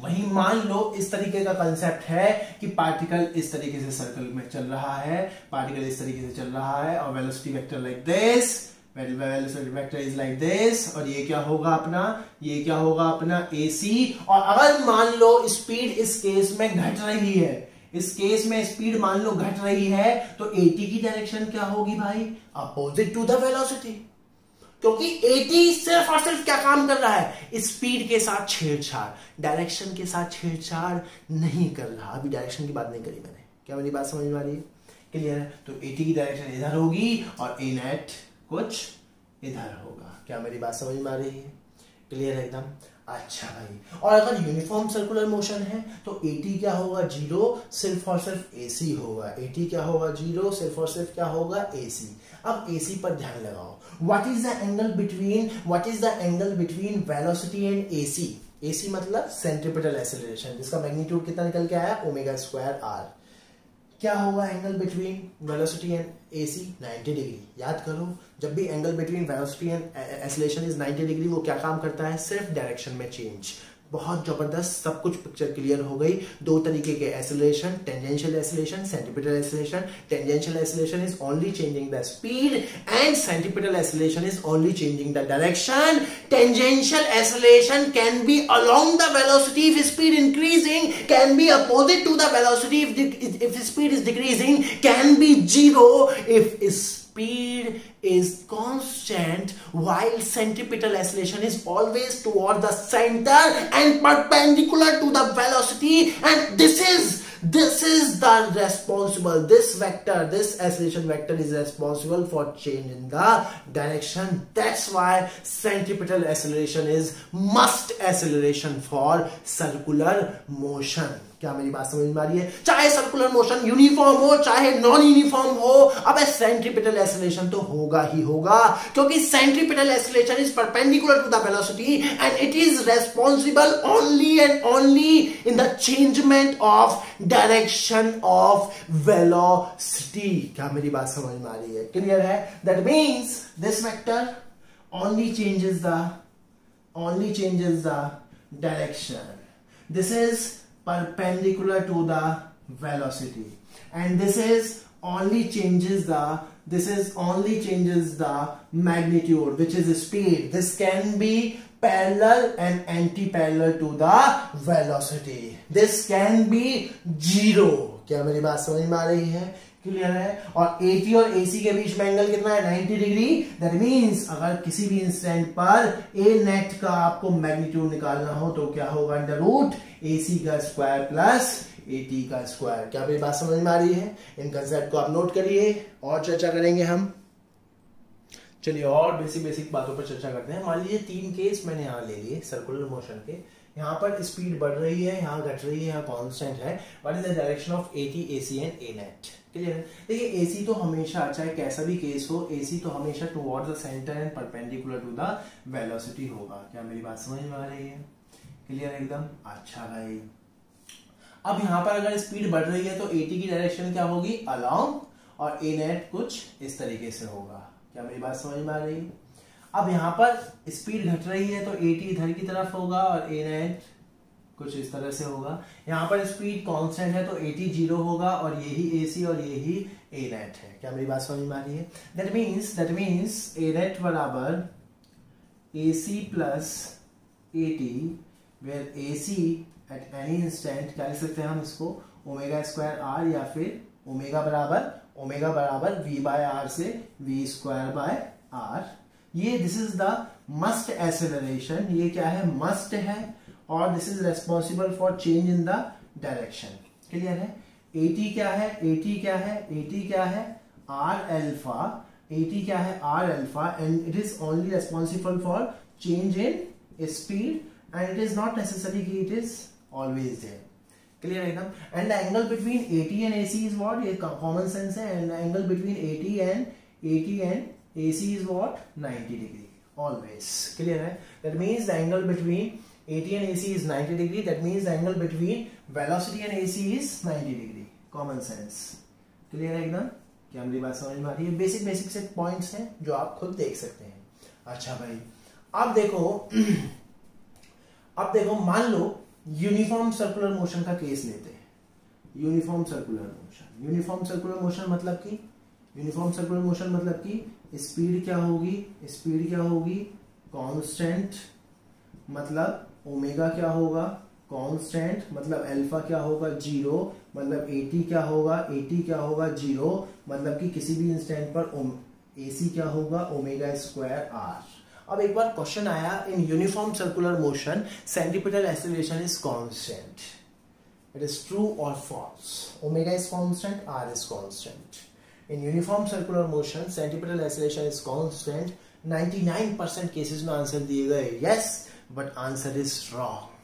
वही मान लो इस तरीके का कंसेप्ट है कि पार्टिकल इस तरीके से सर्कल में चल रहा है, पार्टिकल इस तरीके से चल रहा है और velocity vector like this, velocity vector is like this, और ये क्या होगा अपना, ये क्या होगा अपना एसी। और अगर मान लो स्पीड इस केस में घट रही है, इस केस में स्पीड मान लो घट रही है, तो एटी की डायरेक्शन क्या होगी भाई, अपोजिट टू द वेलोसिटी, क्योंकि एटी सिर्फ और सिर्फ क्या काम कर रहा है, स्पीड के साथ छेड़छाड़, डायरेक्शन के साथ छेड़छाड़ नहीं कर रहा। अभी डायरेक्शन की बात नहीं करी मैंने, क्या मेरी बात समझ में आ रही है, क्लियर है। तो एटी की डायरेक्शन इधर होगी और इनएट कुछ इधर होगा, क्या मेरी बात समझ में आ रही है, क्लियर है एकदम। अच्छा भाई, और अगर यूनिफॉर्म सर्कुलर मोशन है तो एटी क्या होगा, जीरो, सिर्फ और सिर्फ एसी होगा। एटी क्या होगा, जीरो, सिर्फ और सिर्फ क्या होगा, एसी। अब एसी पर ध्यान लगाओ, what is the angle between what is the angle between velocity and AC. AC मतलब सेंट्रिपेटल एक्सीलरेशन, जिसका मैग्नीट्यूड कितना निकल के आया, ओमेगा स्क्वायर आर। क्या होगा angle between velocity and AC, नब्बे डिग्री। याद करो, जब भी angle between velocity and acceleration is नब्बे डिग्री, वो क्या काम करता है, सिर्फ डायरेक्शन में चेंज। बहुत जबरदस्त, सब कुछ पिक्चर क्लियर हो गई। दो तरीके के acceleration, tangential acceleration, centripetal acceleration. Tangential acceleration is only changing the speed and centripetal acceleration is only changing the direction. Tangential acceleration can be along the velocity if speed increasing, can be opposite to the velocity if if speed is decreasing, can be zero if speed is constant, while centripetal acceleration is always toward the center and perpendicular to the velocity, and this is this is the responsible, this vector, this acceleration vector is responsible for change in the direction. That's why centripetal acceleration is must acceleration for circular motion. क्या मेरी बात समझ में आ रही है, चाहे circular motion uniform हो चाहे नॉन यूनिफॉर्म हो। अब सेंट्रीपिटल एक्सीलरेशन तो होगा ही होगा, क्योंकि centripetal acceleration is perpendicular to the velocity and it is responsible only and only in the changement of direction of velocity. क्या मेरी बात समझ में आ रही है, क्लियर है। That means this vector only changes the only changes the direction, this is perpendicular to the velocity, and this is only changes the this is only changes the magnitude, which is speed. This can be parallel and anti-parallel to the velocity. This can be zero. क्या मेरी बात समझ में आ रही है, clear है। और एटी और एसी के बीच में एंगल कितना है, नब्बे डिग्री। दैट मींस अगर किसी भी इंस्टेंट पर ए नेट का आपको मैग्नीट्यूड निकालना हो तो क्या होगा, अंडर रूट एसी का स्क्वायर प्लस एटी का स्क्वायर। क्या मेरी बात समझ में आ रही है, इन कंसेप्ट को आप नोट करिए और चर्चा करेंगे हम। चलिए और बेसिक बेसिक बातों पर चर्चा करते हैं। मान लीजिए तीन केस मैंने यहाँ ले लिए सर्कुलर मोशन के, यहाँ पर स्पीड बढ़ रही है, यहाँ घट रही है, यहाँ कांस्टेंट है। What is the direction of AT, AC and a net, clear है। देखिए एसी तो हमेशा, चाहे कैसा भी केस हो, एसी तो हमेशा towards the centre and perpendicular to the velocity होगा। क्या मेरी बात समझ में आ रही है, क्लियर है एकदम। अच्छा भाई, अब यहाँ पर अगर स्पीड बढ़ रही है तो एटी की डायरेक्शन क्या होगी, अलॉन्ग, और ए नेट कुछ इस तरीके से होगा। क्या मेरी बात समझ में आ रही है। अब यहाँ पर स्पीड घट रही है तो एटी इधर की तरफ होगा और ए नेट कुछ इस तरह से होगा। यहाँ पर स्पीड कांस्टेंट है तो एटी जीरो होगा और यही एसी और यही ए नेट है। क्या मेरी बात समझ में आ रही है। That means that means a net बराबर AC plus AT, where AC at any instant क्या लिख सकते हैं हम इसको, ओमेगा स्क्वायर आर, या फिर ओमेगा बराबर ओमेगा बराबर वी बाय आर से वी स्क्वायर बाय आर। ये this is the must acceleration, ये क्या है, मस्ट है, और this is responsible for change in the direction, clear है। एटी क्या है एटी क्या है एटी क्या है आर अल्फा, एटी क्या है are alpha, and it is only responsible for change in speed, and it is not necessary कि it is always there, clear है एकदम। And the angle between a t and a c is what, ये common sense है, and angle between a t and a t and A C is what, ninety degree always, clear hai. That means the angle between A T and A C is ninety degree. That means the angle between velocity and A C is ninety degree. Common sense, clear hai na? क्या मेरी बात समझ में आ रही है? Basic basic से points हैं जो आप खुद देख सकते हैं। अच्छा भाई अब देखो, अब देखो मान लो यूनिफॉर्म सर्कुलर मोशन का केस लेते हैं। Uniform circular motion, uniform circular motion मतलब कि यूनिफॉर्म सर्कुलर मोशन मतलब कि स्पीड क्या होगी, स्पीड क्या होगी कांस्टेंट, मतलब ओमेगा क्या होगा कांस्टेंट, मतलब अल्फा क्या होगा जीरो, मतलब एटी क्या होगा, एटी क्या होगा जीरो, मतलब कि किसी भी इंस्टेंट पर एसी क्या होगा ओमेगा स्क्वायर आर। अब एक बार क्वेश्चन आया in uniform circular motion centripetal acceleration is constant, it is true और false, omega is constant are is constant. In uniform circular motion centripetal acceleration is constant. निन्यानवे percent cases में answer दिए गए yes, but answer is wrong.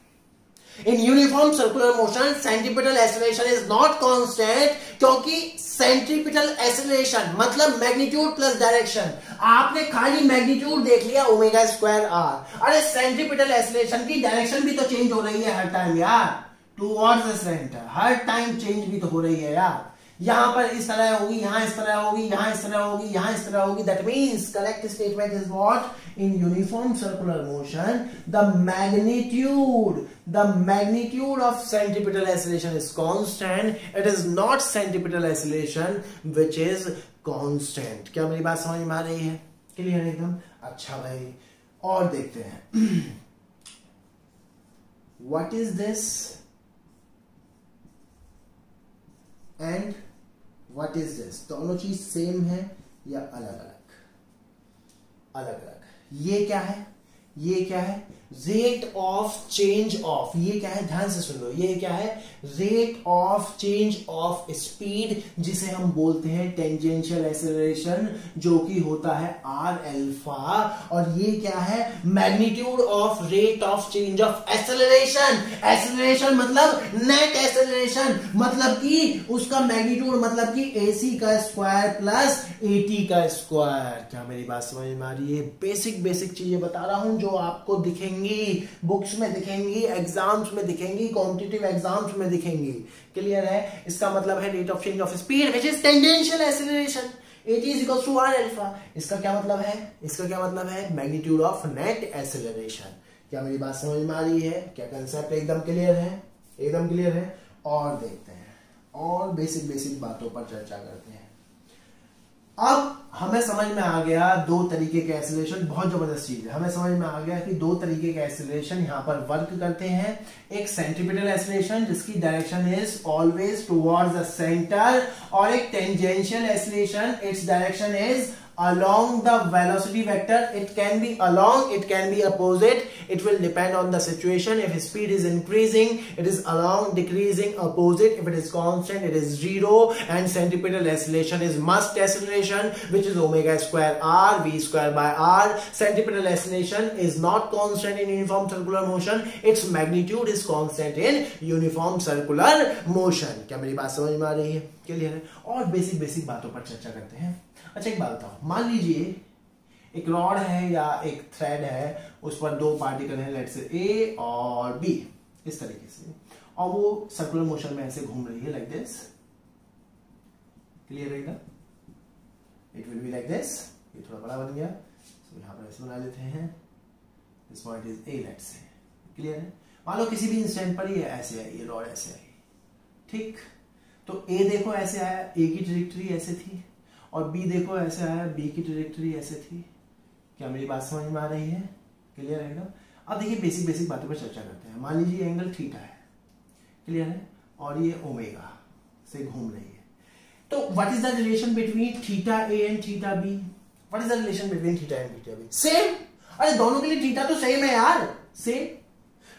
In uniform circular motion centripetal acceleration is not constant, क्योंकि centripetal acceleration मतलब magnitude plus direction. आपने खाली magnitude देख लिया ओमेगा स्क्वायर आर, अरे सेंट्रीपिटल एक्सीलरेशन की डायरेक्शन भी तो चेंज हो रही है हर टाइम यार, टुवर्ड्स द सेंटर हर टाइम चेंज भी तो हो रही है यार। यहां पर इस तरह होगी, यहां इस तरह होगी, यहां इस तरह होगी, यहां इस तरह होगी। That means correct statement is what? In uniform circular motion the magnitude the magnitude of centripetal acceleration is constant, it is not centripetal acceleration which is constant. क्या मेरी बात समझ में आ रही है? क्लियर एकदम। अच्छा भाई और देखते हैं what is this and what is this, दोनों चीज सेम है या अलग अलग? अलग अलग। ये क्या है, ये क्या है रेट ऑफ चेंज ऑफ, ये क्या है ध्यान से सुन लो, ये क्या है rate of change of speed, जिसे हम बोलते हैं टेंजेंशियल एक्सेलरेशन, जो कि होता है आर अल्फा। और ये क्या है magnitude of rate of change of acceleration. Acceleration मतलब नेट एक्सेलरेशन, मतलब कि उसका मैग्नीट्यूड मतलब कि एसी का स्क्वायर प्लस एटी का स्क्वायर। क्या मेरी बात समझ में आ रही है? बेसिक बेसिक चीजें बता रहा हूं जो आपको दिखेंगे बुक्स में, दिखेंगी एग्जाम्स में, दिखेंगी कॉम्पिटिटिव एग्जाम्स में दिखेंगी। क्लियर है? इसका मतलब है rate of change of speed which is tangential acceleration, a t is equal to are alpha. इसका क्या मतलब है? इसका क्या मतलब है मैग्नीट्यूड ऑफ नेट एक्सीलरेशन। क्या मेरी बात समझ में आ रही है? क्या कांसेप्ट एकदम क्लियर है? एकदम क्लियर है। और देखते हैं और बेसिक बेसिक बातों पर चर्चा करते हैं। अब हमें समझ में आ गया दो तरीके के एक्सीलरेशन, बहुत जबरदस्त चीज है। हमें समझ में आ गया कि दो तरीके के एक्सीलरेशन यहाँ पर वर्क करते हैं। एक सेंट्रीपिटल एक्सीलरेशन जिसकी direction is always towards the centre, और एक tangential acceleration it's direction is along the velocity vector. It can be along, it can be opposite, it will depend on the situation. If speed is increasing it is along, decreasing opposite. If it is constant it is zero. And centripetal acceleration is must acceleration which is omega square r, v square by r. Centripetal acceleration is not constant in uniform circular motion, its magnitude is constant in uniform circular motion. क्या मेरी बात समझ में आ रही है? Clear है। और बेसिक बेसिक बातों पर चर्चा करते हैं। अच्छा एक बात बताओ, मान लीजिए एक रॉड है या एक थ्रेड है, उस पर दो पार्टिकल हैं लेट्स से ए और बी इस तरीके से, और वो सर्कुलर मोशन में ऐसे घूम रही है लाइक दिस। क्लियर रहेगा? It will be like this. ये थोड़ा बड़ा बन गया तो यहाँ पर ऐसे बना लेते हैं, this point is A let's say. Clear है? मान लो किसी भी इंस्टेंट पर ये ऐसे आई, ये रॉड ऐसे आई, ठीक? तो ए देखो ऐसे आया, ए की ट्रैजेक्टरी ऐसे थी, और बी देखो ऐसे आया, बी की ट्रैजेक्टरी ऐसे थी। क्या मेरी बात समझ में आ रही है? क्लियर रहेगा। अब देखिए बेसिक बेसिक बातों पर चर्चा करते हैं। मान लीजिए एंगल थीटा है, क्लियर है, और ये ओमेगा से घूम रही है। तो what is the relation between theta A and theta b? What is the relation between theta and theta B? Same, अरे दोनों के लिए थीटा तो सेम है यार, सेम।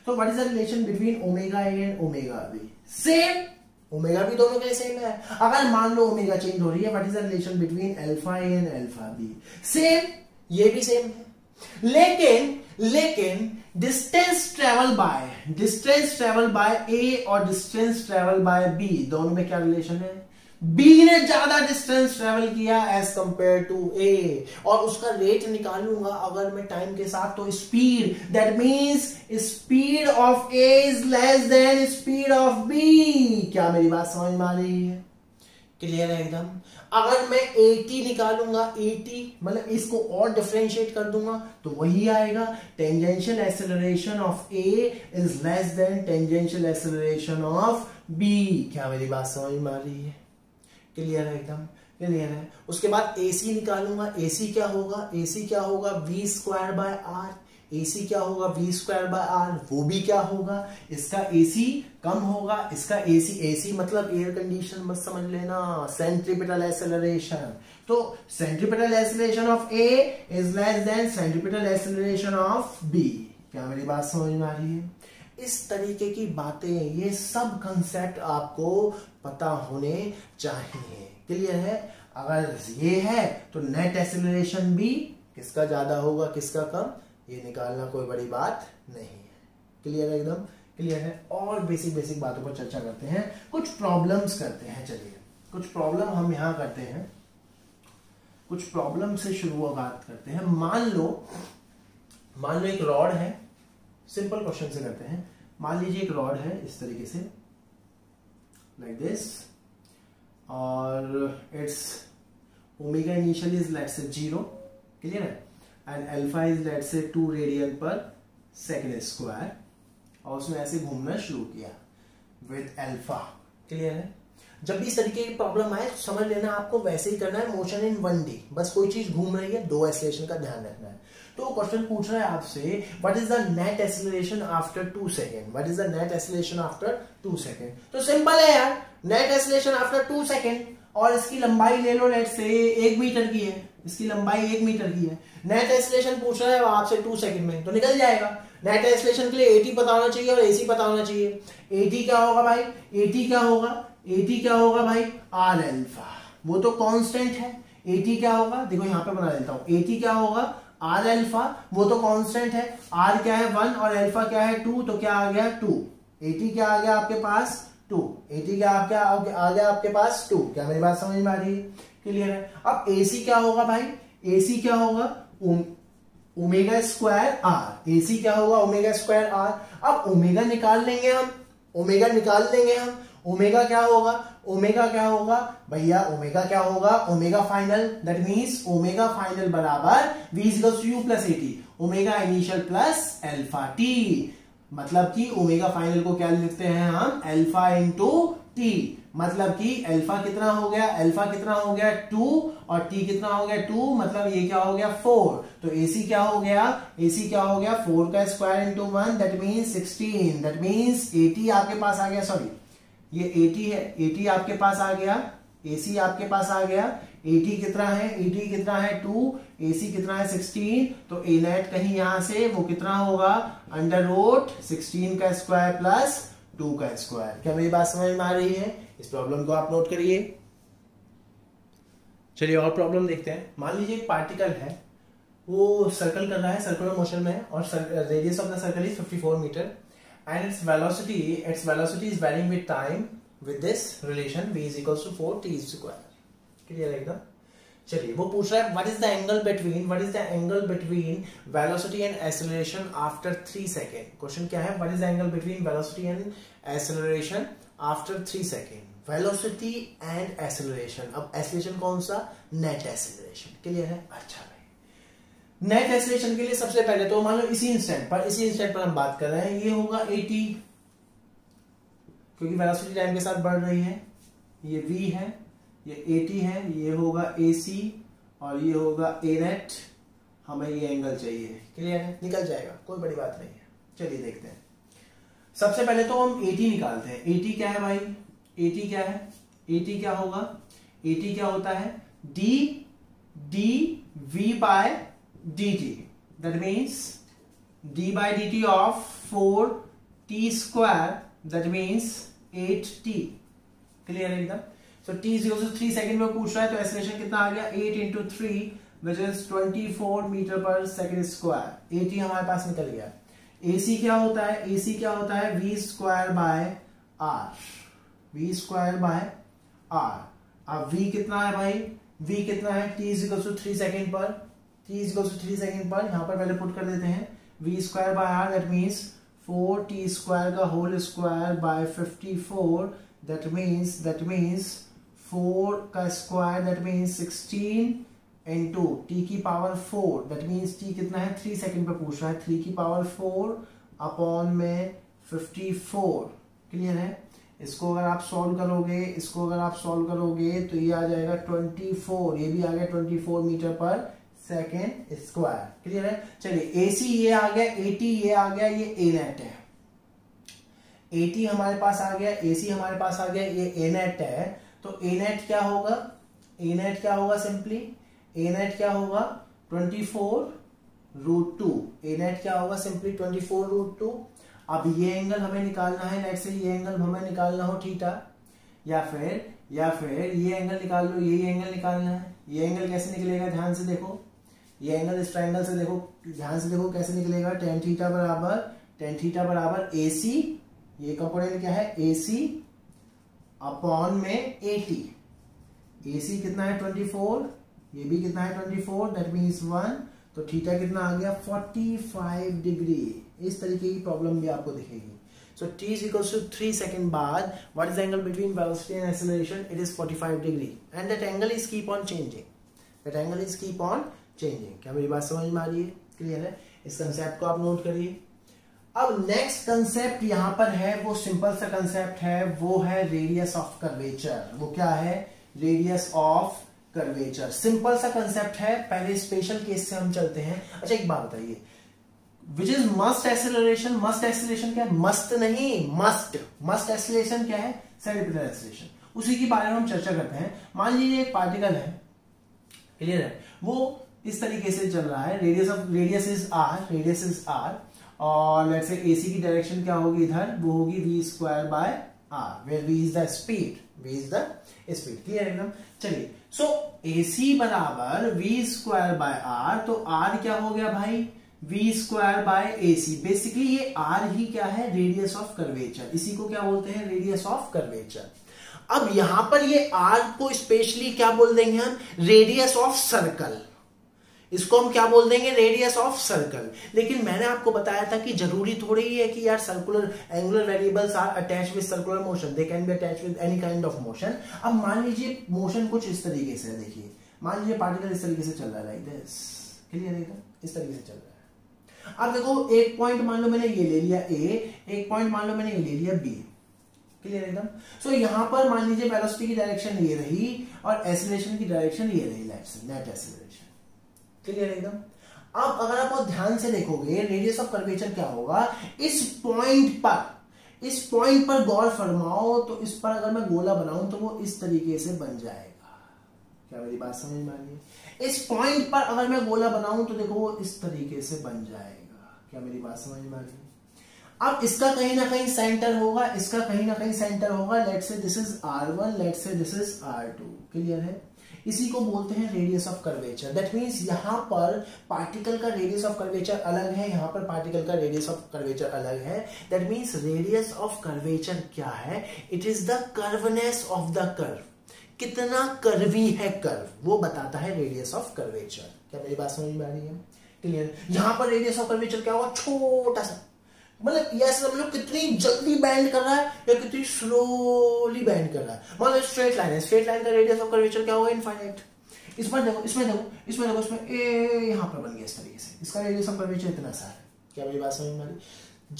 तो what is the relation between omega A and omega B? Same, omega भी दोनों के लिए सेम है। अगर मान लो ओमेगा चेंज हो रही है, what is the relation between alpha A and alpha B? Same, ये भी सेम है। लेकिन लेकिन distance travel by distance travel by a और डिस्टेंस ट्रेवल बाय बी, दोनों में क्या रिलेशन है? बी ने ज्यादा डिस्टेंस ट्रेवल किया एज कंपेयर टू ए, और उसका रेट निकालूंगा अगर मैं टाइम के साथ, तो speed. That means speed of A is less than speed of B. क्या मेरी बात समझ में आ रही है? क्लियर है एकदम। अगर मैं अस्सी निकालूंगा, अस्सी मतलब इसको और डिफरेंशिएट कर दूंगा तो वही आएगा, tangential acceleration of A is less than tangential acceleration of B. क्या मेरी बात समझ में आ रही है? क्लियर है एकदम, क्लियर है। उसके बाद एसी निकालूंगा, एसी क्या होगा, एसी क्या होगा V square by R, AC क्या होगा वी स्क्वायर बाय आर, वो भी क्या होगा, इसका एसी कम होगा, इसका एसी, एसी मतलब एयर कंडीशन मत समझ लेना, सेंट्रीपिटल एक्सेलरेशन। तो centripetal acceleration of A is less than centripetal acceleration of B. क्या मेरी बात समझ में आ रही है? इस तरीके की बातें, ये सब कंसेप्ट आपको पता होने चाहिए। क्लियर है? अगर ये है तो नेट एक्सेलरेशन भी किसका ज्यादा होगा किसका कम, ये निकालना कोई बड़ी बात नहीं है। क्लियर है एकदम, क्लियर है। और बेसिक बेसिक बातों पर चर्चा करते हैं, कुछ प्रॉब्लम्स करते हैं। चलिए कुछ प्रॉब्लम हम यहाँ करते हैं, कुछ प्रॉब्लम से शुरुआत करते हैं। मान लो, मान लो एक रॉड है, सिंपल क्वेश्चन से करते हैं। मान लीजिए एक रॉड है इस तरीके से, लाइक दिस, और it's omega initial is let's say zero, clear है, and alpha is let say two radian पर सेकेंड स्क्वायर, और उसने ऐसे घूमना शुरू किया विद अल्फा। क्लियर है? जब भी इस तरीके की प्रॉब्लम आए समझ लेना आपको वैसे ही करना है, मोशन इन वन डी, बस कोई चीज घूम रही है, दो एक्सेलरेशन का ध्यान रखना है। तो क्वेश्चन पूछ रहा है आपसे, what is the net acceleration after two second, what is the net acceleration after two second. तो सिंपल है यार, net acceleration after two second, और इसकी लंबाई ले लो, लेट से एक मीटर की है, इसकी लंबाई एक मीटर की है, नेट एक्सेलरेशन पूछ रहा है आपसे टू सेकंड में, तो निकल जाएगा। नेट एक्सेलरेशन के लिए एटी पता होना चाहिए और एसी पता होना चाहिए। एटी क्या होगा भाई, एटी क्या होगा, एटी क्या होगा भाई आर अल्फा, वो तो कांस्टेंट है। एटी क्या होगा, देखो यहाँ पे बना देता हूँ, एटी क्या होगा आर अल्फा, वो तो कांस्टेंट है, आर क्या है वन और अल्फा क्या है टू, तो क्या आ गया टू। एटी क्या आ गया आपके पास टू, एटी क्या आपके आ गया आपके पास टू। क्या मेरी बात समझ में आ रही है? क्लियर है। अब एसी क्या होगा भाई, एसी क्या होगा ओमेगा स्क्वायर आर, एसी क्या होगा ओमेगा स्क्वायर आर। अब ओमेगा निकाल लेंगे हम, ओमेगा निकाल लेंगे हम, ओमेगा क्या होगा, ओमेगा क्या होगा भैया, ओमेगा क्या होगा omega final, that means omega final बराबर v equals to u plus a t, omega initial plus alpha t, मतलब कि ओमेगा फाइनल को क्या लिखते हैं हम अल्फा इंटू टी, मतलब कि अल्फा कितना हो गया, अल्फा कितना हो गया टू और टी कितना हो गया टू, मतलब ये क्या हो गया फोर। तो एसी क्या हो गया, एसी क्या हो गया फोर का square into one, that means sixteen, that means a t आपके पास आ गया, सॉरी ये एटी है, एटी आपके पास आ गया, एसी आपके पास आ गया, एटी कितना है, एटी कितना है टू, एसी कितना है सिक्सटीन, तो ए नेट कहीं यहाँ से वो कितना होगा अंडर रूट सिक्सटीन का स्क्वायर प्लस टू का स्क्वायर। क्या मेरी बात समझ में आ रही है? इस प्रॉब्लम को आप नोट करिए। चलिए और प्रॉब्लम देखते हैं। मान लीजिए एक पार्टिकल है, वो सर्कल कर रहा है, सर्कुलर मोशन में है, और radius of the circle is fifty four metre and it's velocity, it's velocity is varying with time with this relation v is equals to four t square. Clear है एकदम? चलिए वो पूछ रहा है what is the angle between, what is the angle between velocity and acceleration after three second. Question क्या है, what is the angle between velocity and acceleration after three second, velocity and acceleration. अब acceleration कौन सा, net acceleration. Clear है? अच्छा भाई, net acceleration के लिए सबसे पहले तो मान लो इसी इंस्टेंट पर, इसी इंस्टेंट पर हम बात कर रहे हैं, ये होगा एटी क्योंकि वेलोसिटी टाइम के साथ बढ़ रही है, ये v है, ये एटी है, ये होगा ac और ये होगा a net, हमें ये एंगल चाहिए। क्लियर है? निकल जाएगा, कोई बड़ी बात नहीं है। चलिए देखते हैं, सबसे पहले तो हम एटी निकालते हैं। एटी क्या है भाई, एटी क्या है, एटी क्या होगा, एटी क्या होता है d d v by dt, that means d by dt of four t square, that means eight t। Clear है एकदम? सो टी जीरो से थ्री सेकेंड में पूछ रहा है, तो एक्सेलरेशन कितना आ गया eight into three which is twenty four metre पर सेकेंड स्क्वायर, एटी हमारे पास निकल गया। एसी क्या होता है, एसी क्या होता है we square by R, V square by R. अब वी कितना है भाई, वी कितना है T is equal to three second पर, T is equal to three second पर यहाँ पर पहले पुट कर देते हैं V square by R, that means four T square का whole square by fifty four, that means that means four का square that means sixteen into T की power four that means T कितना है three second पे पूछ रहा है three की पावर फोर अपॉन में फिफ्टी फोर. क्लियर है. इसको अगर आप सॉल्व करोगे इसको अगर आप सॉल्व करोगे तो ये आ जाएगा ट्वेंटी फोर. ये भी आ गया ट्वेंटी फोर मीटर पर सेकेंड स्क्वायर. क्लियर है. चलिए एसी ये आ गया, एटी ये आ गया, ये ए नेट है. एटी हमारे पास आ गया, एसी हमारे पास आ गया, ये ए नेट है. तो ए नेट क्या होगा, ए नेट क्या होगा सिंपली ए नेट क्या होगा twenty four root two. A net क्या होगा simply twenty four root two. अब ये एंगल हमें निकालना है, लेट से ये एंगल हमें निकालना हो थीटा, या फिर या फिर ये एंगल निकाल लो, यही एंगल निकालना है. ये एंगल कैसे निकलेगा ध्यान से देखो, ये एंगल इस ट्राइंगल से देखो, ध्यान से देखो कैसे निकलेगा. टेन थीटा बराबर टेन थीटा बराबर ए सी, ये कंपोनेंट क्या है ए सी अपॉन में एटी. ए सी कितना है ट्वेंटी फोर, ये भी कितना है twenty four that means one. तो थीटा कितना आ गया पैंतालीस डिग्री. इस तरीके की प्रॉब्लम भी आपको दिखेगी. So t is equal to three second बाद what is the angle between velocity and acceleration, it is पैंतालीस degree and that angle is keep on changing that angle is keep on changing. क्या मेरी बात समझ में आ रही है? क्लियर है. इस कंसेप्ट को आप नोट करिए. अब नेक्स्ट कंसेप्ट यहाँ पर है, वो सिंपल सा कंसेप्ट है, वो है रेडियस ऑफ कर्वेचर. वो क्या है? Radius of curvature. सिंपल सा कंसेप्ट है. पहले स्पेशल केस से हम चलते हैं. अच्छा एक बात बताइए, which is must acceleration. Must acceleration क्या है? मस्ट नहीं, मस्ट. मस्ट एक्सेलरेशन क्या है? Circular acceleration. उसी के बारे में हम चर्चा करते हैं. मान लीजिए एक पार्टिकल है, क्लियर है, वो इस तरीके से चल रहा है. Radius of radius is r, radius is are और लेट्स से एसी की डायरेक्शन क्या होगी इधर, वो होगी v square by r where v is the speed, v is the speed. Clear एकदम. चलिए सो एसी बराबर वी स्क्वायर बाय आर. तो आर क्या हो गया भाई? V square by a c. Basically ये आर ही क्या है? Radius of curvature. इसी को क्या बोलते हैं? Radius of curvature. अब यहां पर ये आर को स्पेशली क्या बोल देंगे हम? Radius of circle. इसको हम क्या बोल देंगे? Radius of circle. लेकिन मैंने आपको बताया था कि जरूरी थोड़ी ही है कि यार circular angular variables are attached with circular motion, they can be attached with any kind of motion. अब मान लीजिए मोशन कुछ इस तरीके से, देखिए मान लीजिए पार्टिकल इस तरीके से चल रहा है, लाइक दिस. क्लियर है. इस तरीके से चल रहा है. अब देखो एक पॉइंट मान लो मैंने ये ले लिया ए, एक पॉइंट मान लो मैंने ये ले लिया बी. क्लियर एकदम. सो यहाँ पर मान लीजिए वेलोसिटी की डायरेक्शन ये रही और एक्सेलरेशन की डायरेक्शन ये रही, नेट एक्सेलरेशन. क्लियर एकदम. अब अगर आप ध्यान से देखोगे रेडियस ऑफ कर्वेचर क्या होगा इस पॉइंट पर, इस पॉइंट पर गौर फरमाओ, तो इस पर अगर मैं गोला बनाऊं तो वो इस तरीके से बन जाएगा. क्या मेरी बात समझ में आ रही है? इस पॉइंट पर अगर मैं गोला बनाऊं तो देखो वो इस तरीके से बन जाएगा. क्या मेरी बात समझ में आ रही है? अब इसका कहीं ना कहीं सेंटर होगा, इसका कहीं ना कहीं सेंटर होगा. Let's say this is r one, let's say this is r two. Clear है. इसी को बोलते हैं radius of curvature. That means यहाँ पर पार्टिकल का रेडियस ऑफ कर्वेचर अलग है, यहाँ पर पार्टिकल का रेडियस ऑफ कर्वेचर अलग है. That means radius of curvature क्या है? It is the curveness of the curve. कितना कर्वी है कर्व, वो बताता है रेडियस ऑफ कर्वेचर. क्या मेरी बात समझ में आ रही है? क्लियर. यहाँ पर रेडियस ऑफ कर्वेचर क्या होगा? छोटा सा, मतलब ये समझ लो कितनी जल्दी बैंड कर रहा है या कितनी स्लोली बैंड कर रहा है. मतलब स्ट्रेट लाइन है, स्ट्रेट लाइन का रेडियस ऑफ कर्वेचर क्या होगा? इनफाइनाइट. इसमें देखो, इसमें देखो, इसमें देखो, इसमें ए यहाँ पर बन गया इस तरीके से, इसका रेडियस ऑफ कर्वेचर इतना सा है. क्या मेरी बात समझ में आ रही?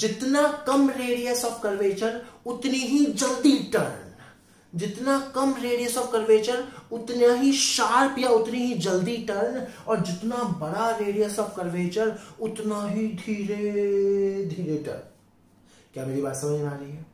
जितना कम रेडियस ऑफ कर्वेचर उतनी ही जल्दी टर्न, जितना कम रेडियस ऑफ कर्वेचर उतना ही शार्प या उतनी ही जल्दी टर्न, और जितना बड़ा रेडियस ऑफ कर्वेचर उतना ही धीरे धीरे टर्न. क्या मेरी बात समझ में आ रही है?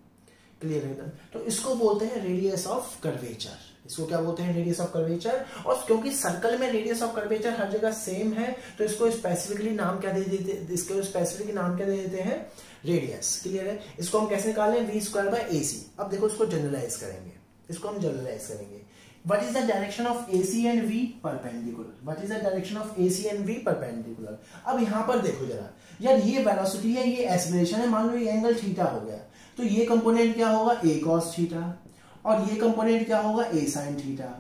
क्लियर है ना. तो इसको बोलते हैं रेडियस ऑफ कर्वेचर. इसको क्या बोलते हैं? Radius of curvature. और क्योंकि सर्कल में रेडियस ऑफ कर्वेचर हर जगह सेम है तो इसको स्पेसिफिकली नाम क्या दे देते हैं? इसको स्पेसिफिकली नाम क्या दे देते हैं? रेडियस. क्लियर है. इसको हम कैसे निकालें? V square by A c. अब देखो इसको जनरलाइज करेंगे, इसको हम जनरलाइज करेंगे. What is the direction of A C and V? Perpendicular. What is the direction of A C and V? Perpendicular. अब यहाँ पर देखो जरा, यार ये वेलोसिटी है, ये एक्सेलरेशन है, मान लो ये एंगल थीटा हो गया, तो ये कंपोनेंट क्या होगा? A cos थीटा, और ये कंपोनेंट क्या होगा? A sin theta.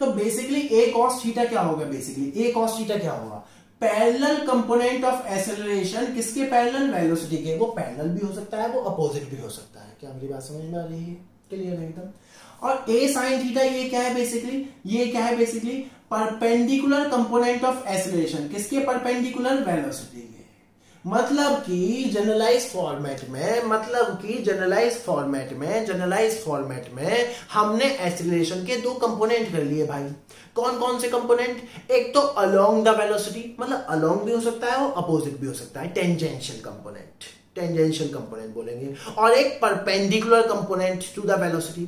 तो बेसिकली A cos थीटा क्या होगा? बेसिकली A cos थीटा क्या होगा? Parallel component of acceleration. किसके पैरेलल? वेलोसिटी के. वो पैरेलल भी हो सकता है, वो अपोजिट भी हो सकता है. क्या मेरी बात समझ में आ रही है? क्लियर है एकदम। और ए साइन थीटा ये क्या है बेसिकली, ये क्या है basically perpendicular component of acceleration, किसके परपेंडिकुलर वेलोसिटी के। मतलब कि जनरलाइज फॉर्मेट में मतलब कि जनरलाइज फॉर्मेट में जनरलाइज फॉर्मेट में हमने एक्सीलरेशन के दो कंपोनेंट कर लिए भाई। कौन कौन से कंपोनेंट? एक तो अलोंग द वेलोसिटी, मतलब अलोंग भी हो सकता है और अपोजिट भी हो सकता है, टेंजेंशियल कंपोनेंट, टेंजेंशियल कंपोनेंट बोलेंगे। और एक perpendicular component to the velocity,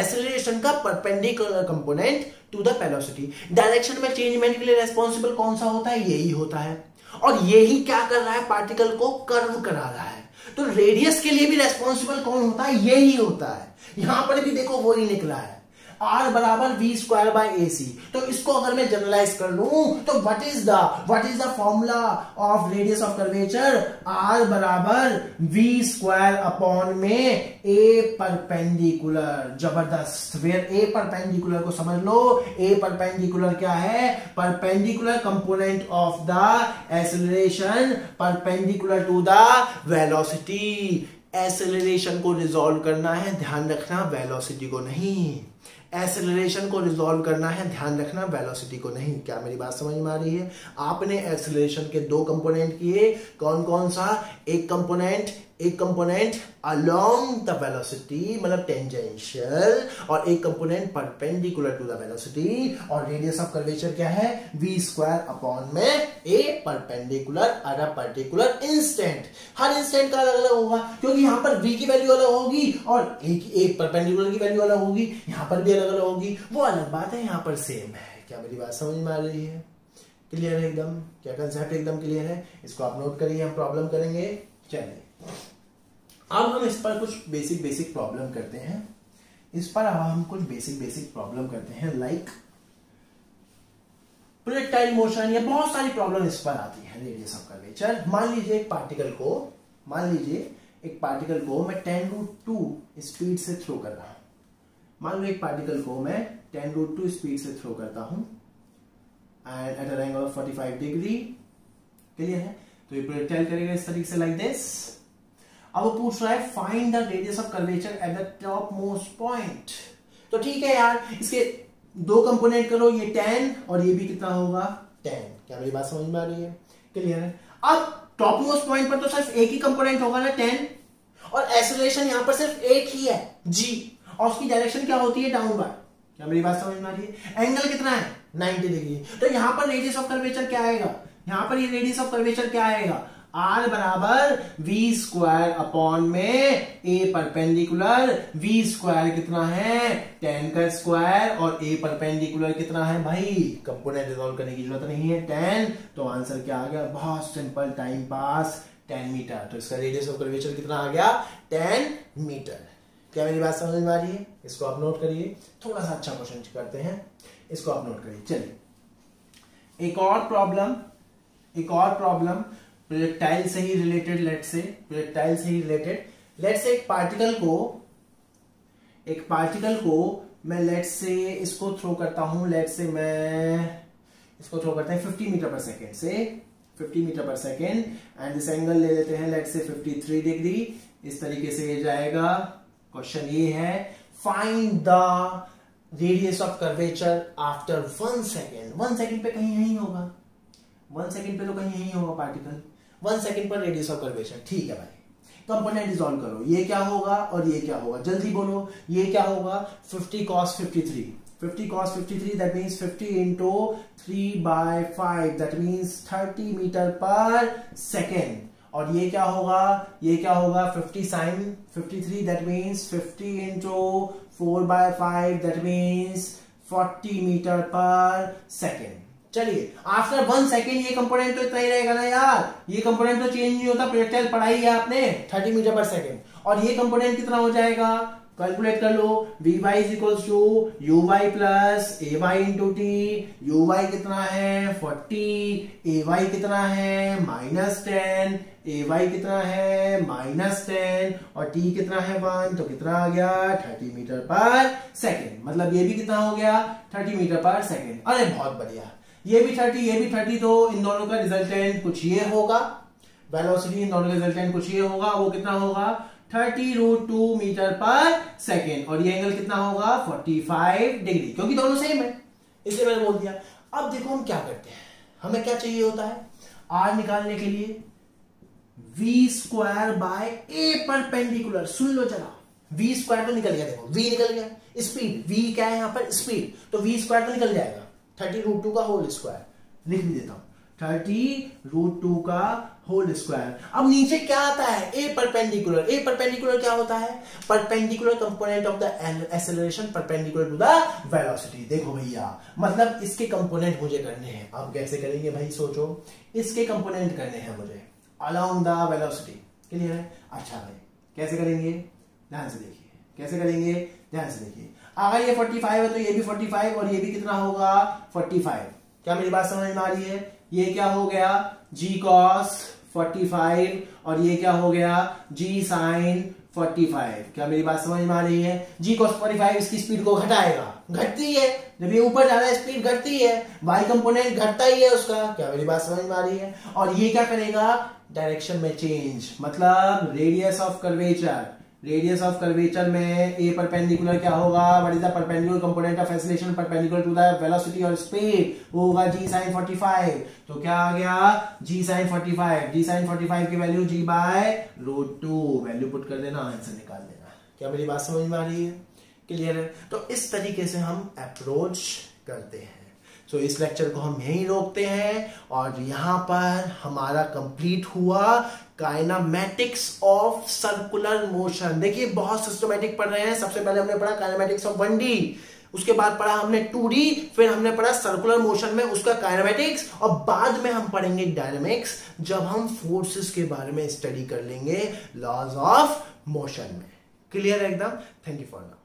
acceleration का perpendicular component to the velocity. Direction में चेंजमेंट के लिए रेस्पॉन्सिबल कौन सा होता है? यही होता है। और यही क्या कर रहा है? पार्टिकल को कर्व करा रहा है। तो रेडियस के लिए भी रेस्पॉन्सिबल कौन होता है? यही होता है। यहां पर भी देखो वो ही निकला है, आर बराबर वी स्क्वायर बाय ए सी। तो इसको अगर मैं जनरलाइज कर लूं तो what is the what is the formula of radius of curvature? R बराबर वी स्क्वायर अपॉन में ए परपेंडिकुलर। जबरदस्त। वेयर ए परपेंडिकुलर को समझ लो, ए परपेंडिकुलर क्या है? Perpendicular component of the acceleration perpendicular to the velocity. Acceleration को resolve करना है, ध्यान रखना, वेलोसिटी को नहीं। एक्सेलरेशन को रिजॉल्व करना है, ध्यान रखना, वेलोसिटी को नहीं। क्या मेरी बात समझ में आ रही है? आपने एक्सेलरेशन के दो कंपोनेंट किए, कौन कौन सा? एक कंपोनेंट एक कंपोनेंट अलोंग द वेलोसिटी मतलब टेंजेंशियल, और एक component perpendicular to the velocity. और रेडियस ऑफ कर्वेचर क्या है? वी स्क्वायर अपॉन में a perpendicular at a particular instant. हर इंस्टेंट का अलग अलग होगा, क्योंकि यहां पर v की वैल्यू अलग होगी और एक परपेंडिकुलर की वैल्यू अलग होगी, यहां पर भी अलग अलग होगी। वो अलग बात है, यहां पर सेम है। क्या मेरी बात समझ में आ रही है? क्लियर है एकदम? क्या कंसेप्ट एकदम क्लियर है? इसको आप नोट करिए, हम प्रॉब्लम करेंगे। चलिए अब हम इस पर कुछ बेसिक बेसिक प्रॉब्लम करते हैं। इस पर अब हम कुछ बेसिक बेसिक प्रॉब्लम करते हैं, लाइक प्रोजेक्टाइल मोशन, या बहुत सारी प्रॉब्लम इस पर आती है रेडियस ऑफ कर्वेचर। मान लीजिए एक पार्टिकल को मान लीजिए एक पार्टिकल को मैं टेन रूट टू स्पीड से थ्रो कर रहा हूं। मान लो एक पार्टिकल को मैं टेन रूट टू स्पीड से थ्रो करता हूं and at angle of forty five degree. Clear है? तो ये प्रोजेक्टाइल करेगा इस तरीके से, लाइक दिस। अब वो पूछ रहा है find the radius of curvature at the top most point. तो ठीक है यार, इसके दो कंपोनेंट करो, ये टेन और ये भी कितना होगा? टेन। क्या मेरी बात समझ में आ रही है? क्लियर है? अब टॉप मोस्ट पॉइंट पर तो सिर्फ एक ही कंपोनेंट होगा ना, टेन, और एक्सेलरेशन यहां पर सिर्फ एक ही है जी, और उसकी डायरेक्शन क्या होती है? डाउनवर्ड। क्या मेरी बात समझ में आ रही है? एंगल कितना है? Ninety degree. तो यहां पर रेडियस ऑफ कर्वेचर क्या आएगा? यहां पर ये रेडियस ऑफ कर्वेचर क्या आएगा? आर बराबर वी स्क्वायर अपॉन में ए परपेंडिकुलर। वी स्क्वायर कितना है? टेन का स्क्वायर, और ए परपेंडिकुलर कितना है भाई? कंपोनेंट रिजॉल्व करने की जरूरत नहीं है, टेन। तो आंसर क्या आ गया? बहुत simple, time pass ten metre. तो इसका रेडियस ऑफ कर्वेचर कितना आ गया? Ten metre. क्या मेरी बात समझ में आ रही है? इसको आप नोट करिए, थोड़ा सा अच्छा क्वेश्चन करते हैं, इसको आप नोट करिए। चलिए एक और प्रॉब्लम, एक और प्रॉब्लम प्रोजेक्टाइल से ही रिलेटेड। लेट से प्रोजेक्टाइल से ही रिलेटेड लेट से एक पार्टिकल को एक पार्टिकल को मैं लेट से इसको थ्रो करता हूं, लेट से मैं इसको थ्रो करता हूं फिफ्टी मीटर पर सेकेंड से फिफ्टी मीटर पर सेकेंड। एंड दिस एंगल ले लेते हैं लेट से फिफ्टी थ्री डिग्री। इस तरीके से ये जाएगा। क्वेश्चन ये है find the radius of curvature after one second. One second पे कहीं नहीं होगा, वन सेकेंड पे तो कहीं नहीं होगा पार्टिकल। वन सेकेंड पर रेडियस ऑफ कर्वेचर। ठीक है भाई, कंपोनेंट रिजॉल्व करो, ये क्या होगा और ये क्या होगा, जल्दी बोलो। ये क्या होगा? Fifty cos fifty three, fifty cos fifty three that means fifty into three by five that means thirty metre पर सेकेंड। और ये क्या होगा? ये क्या होगा? Fifty sine fifty three that means fifty into four by five that means forty metre पर second. चलिए आफ्टर वन सेकेंड ये कंपोनेंट तो इतना ही रहेगा ना यार, ये कंपोनेंट तो चेंज नहीं होता, प्रोजेक्टाइल पढ़ाई है आपने, थर्टी मीटर पर सेकेंड। और ये कंपोनेंट कितना हो जाएगा? कैलकुलेट कर लो। V y is equals to u y plus a y into t. U y कितना है? फोर्टी। ए वाई कितना है? Minus ten. ए वाई कितना है? Minus ten. और टी कितना है? वन। तो कितना आ गया? थर्टी मीटर पर सेकेंड। मतलब ये भी कितना हो गया? थर्टी मीटर पर सेकेंड। अरे बहुत बढ़िया, ये भी थर्टी, ये भी थर्टी। तो इन दोनों का रिजल्टेंट कुछ ये होगा, वेलोसिटी इन दोनों का रिजल्टेंट कुछ ये होगा, वो कितना होगा? थर्टी रूट टू मीटर पर सेकेंड और ये एंगल कितना होगा पैंतालीस डिग्री, क्योंकि दोनों सेम है इसलिए मैंने बोल दिया। अब देखो हम क्या करते हैं, हमें क्या चाहिए होता है आर निकालने के लिए v square by a perpendicular. सुन लो जरा, वी स्क्वायर तो निकल गया, देखो वी निकल गया, स्पीड वी क्या है यहाँ पर स्पीड, तो वी स्क्वायर तो निकल जाएगा थर्टी रूट टू का होल स्क्वायर, लिख देता हूँ थर्टी रूट टू का होल स्क्वायर। अब नीचे क्या आता है ए परपेंडिकुलर, ए परपेंडिकुलर क्या होता है perpendicular component of the acceleration perpendicular to the velocity. देखो भैया मतलब इसके कंपोनेंट मुझे करने हैं, आप कैसे करेंगे भाई सोचो, इसके कंपोनेंट करने हैं मुझे अलोंग द वेलोसिटी, क्लियर है। अच्छा भाई कैसे करेंगे ध्यान से देखिए, कैसे करेंगे ध्यान से देखिए, अगर ये फोर्टी फाइव है तो ये भी फोर्टी फाइव और ये भी कितना होगा फोर्टी फाइव। क्या मेरी बात समझ में आ रही है, ये क्या हो गया g cos पैंतालीस और ये क्या हो गया g sin पैंतालीस। क्या मेरी बात समझ में आ रही है, g cos पैंतालीस इसकी स्पीड को घटाएगा, घटती है जब ये ऊपर जा रहा है स्पीड घटती है, y कंपोनेंट घटता ही है उसका। क्या मेरी बात समझ में आ रही है, और ये क्या करेगा डायरेक्शन में चेंज, मतलब radius of curvature, radius of curvature में a परपेंडिकुलर क्या होगा, what is the perpendicular component of acceleration perpendicular to the velocity और स्पीड होगा g sin पैंतालीस। तो क्या आ गया g sin पैंतालीस, g sin पैंतालीस की value g by root two, value put कर देना आंसर निकाल देना। क्या मेरी बात समझ में आ रही है, क्लियर है। तो इस तरीके से हम अप्रोच करते हैं। तो so, इस लेक्चर को हम यहीं रोकते हैं और यहाँ पर हमारा कंप्लीट हुआ काइनेमैटिक्स ऑफ सर्कुलर मोशन। देखिए बहुत सिस्टमेटिक पढ़ रहे हैं, सबसे पहले हमने पढ़ा काइनेमैटिक्स ऑफ वन डी, उसके बाद पढ़ा हमने टू डी, फिर हमने पढ़ा सर्कुलर मोशन में उसका काइनेमैटिक्स, और बाद में हम पढ़ेंगे डायनामिक्स जब हम फोर्सेस के बारे में स्टडी कर लेंगे लॉज ऑफ मोशन में, क्लियर है एकदम। Thank you for now.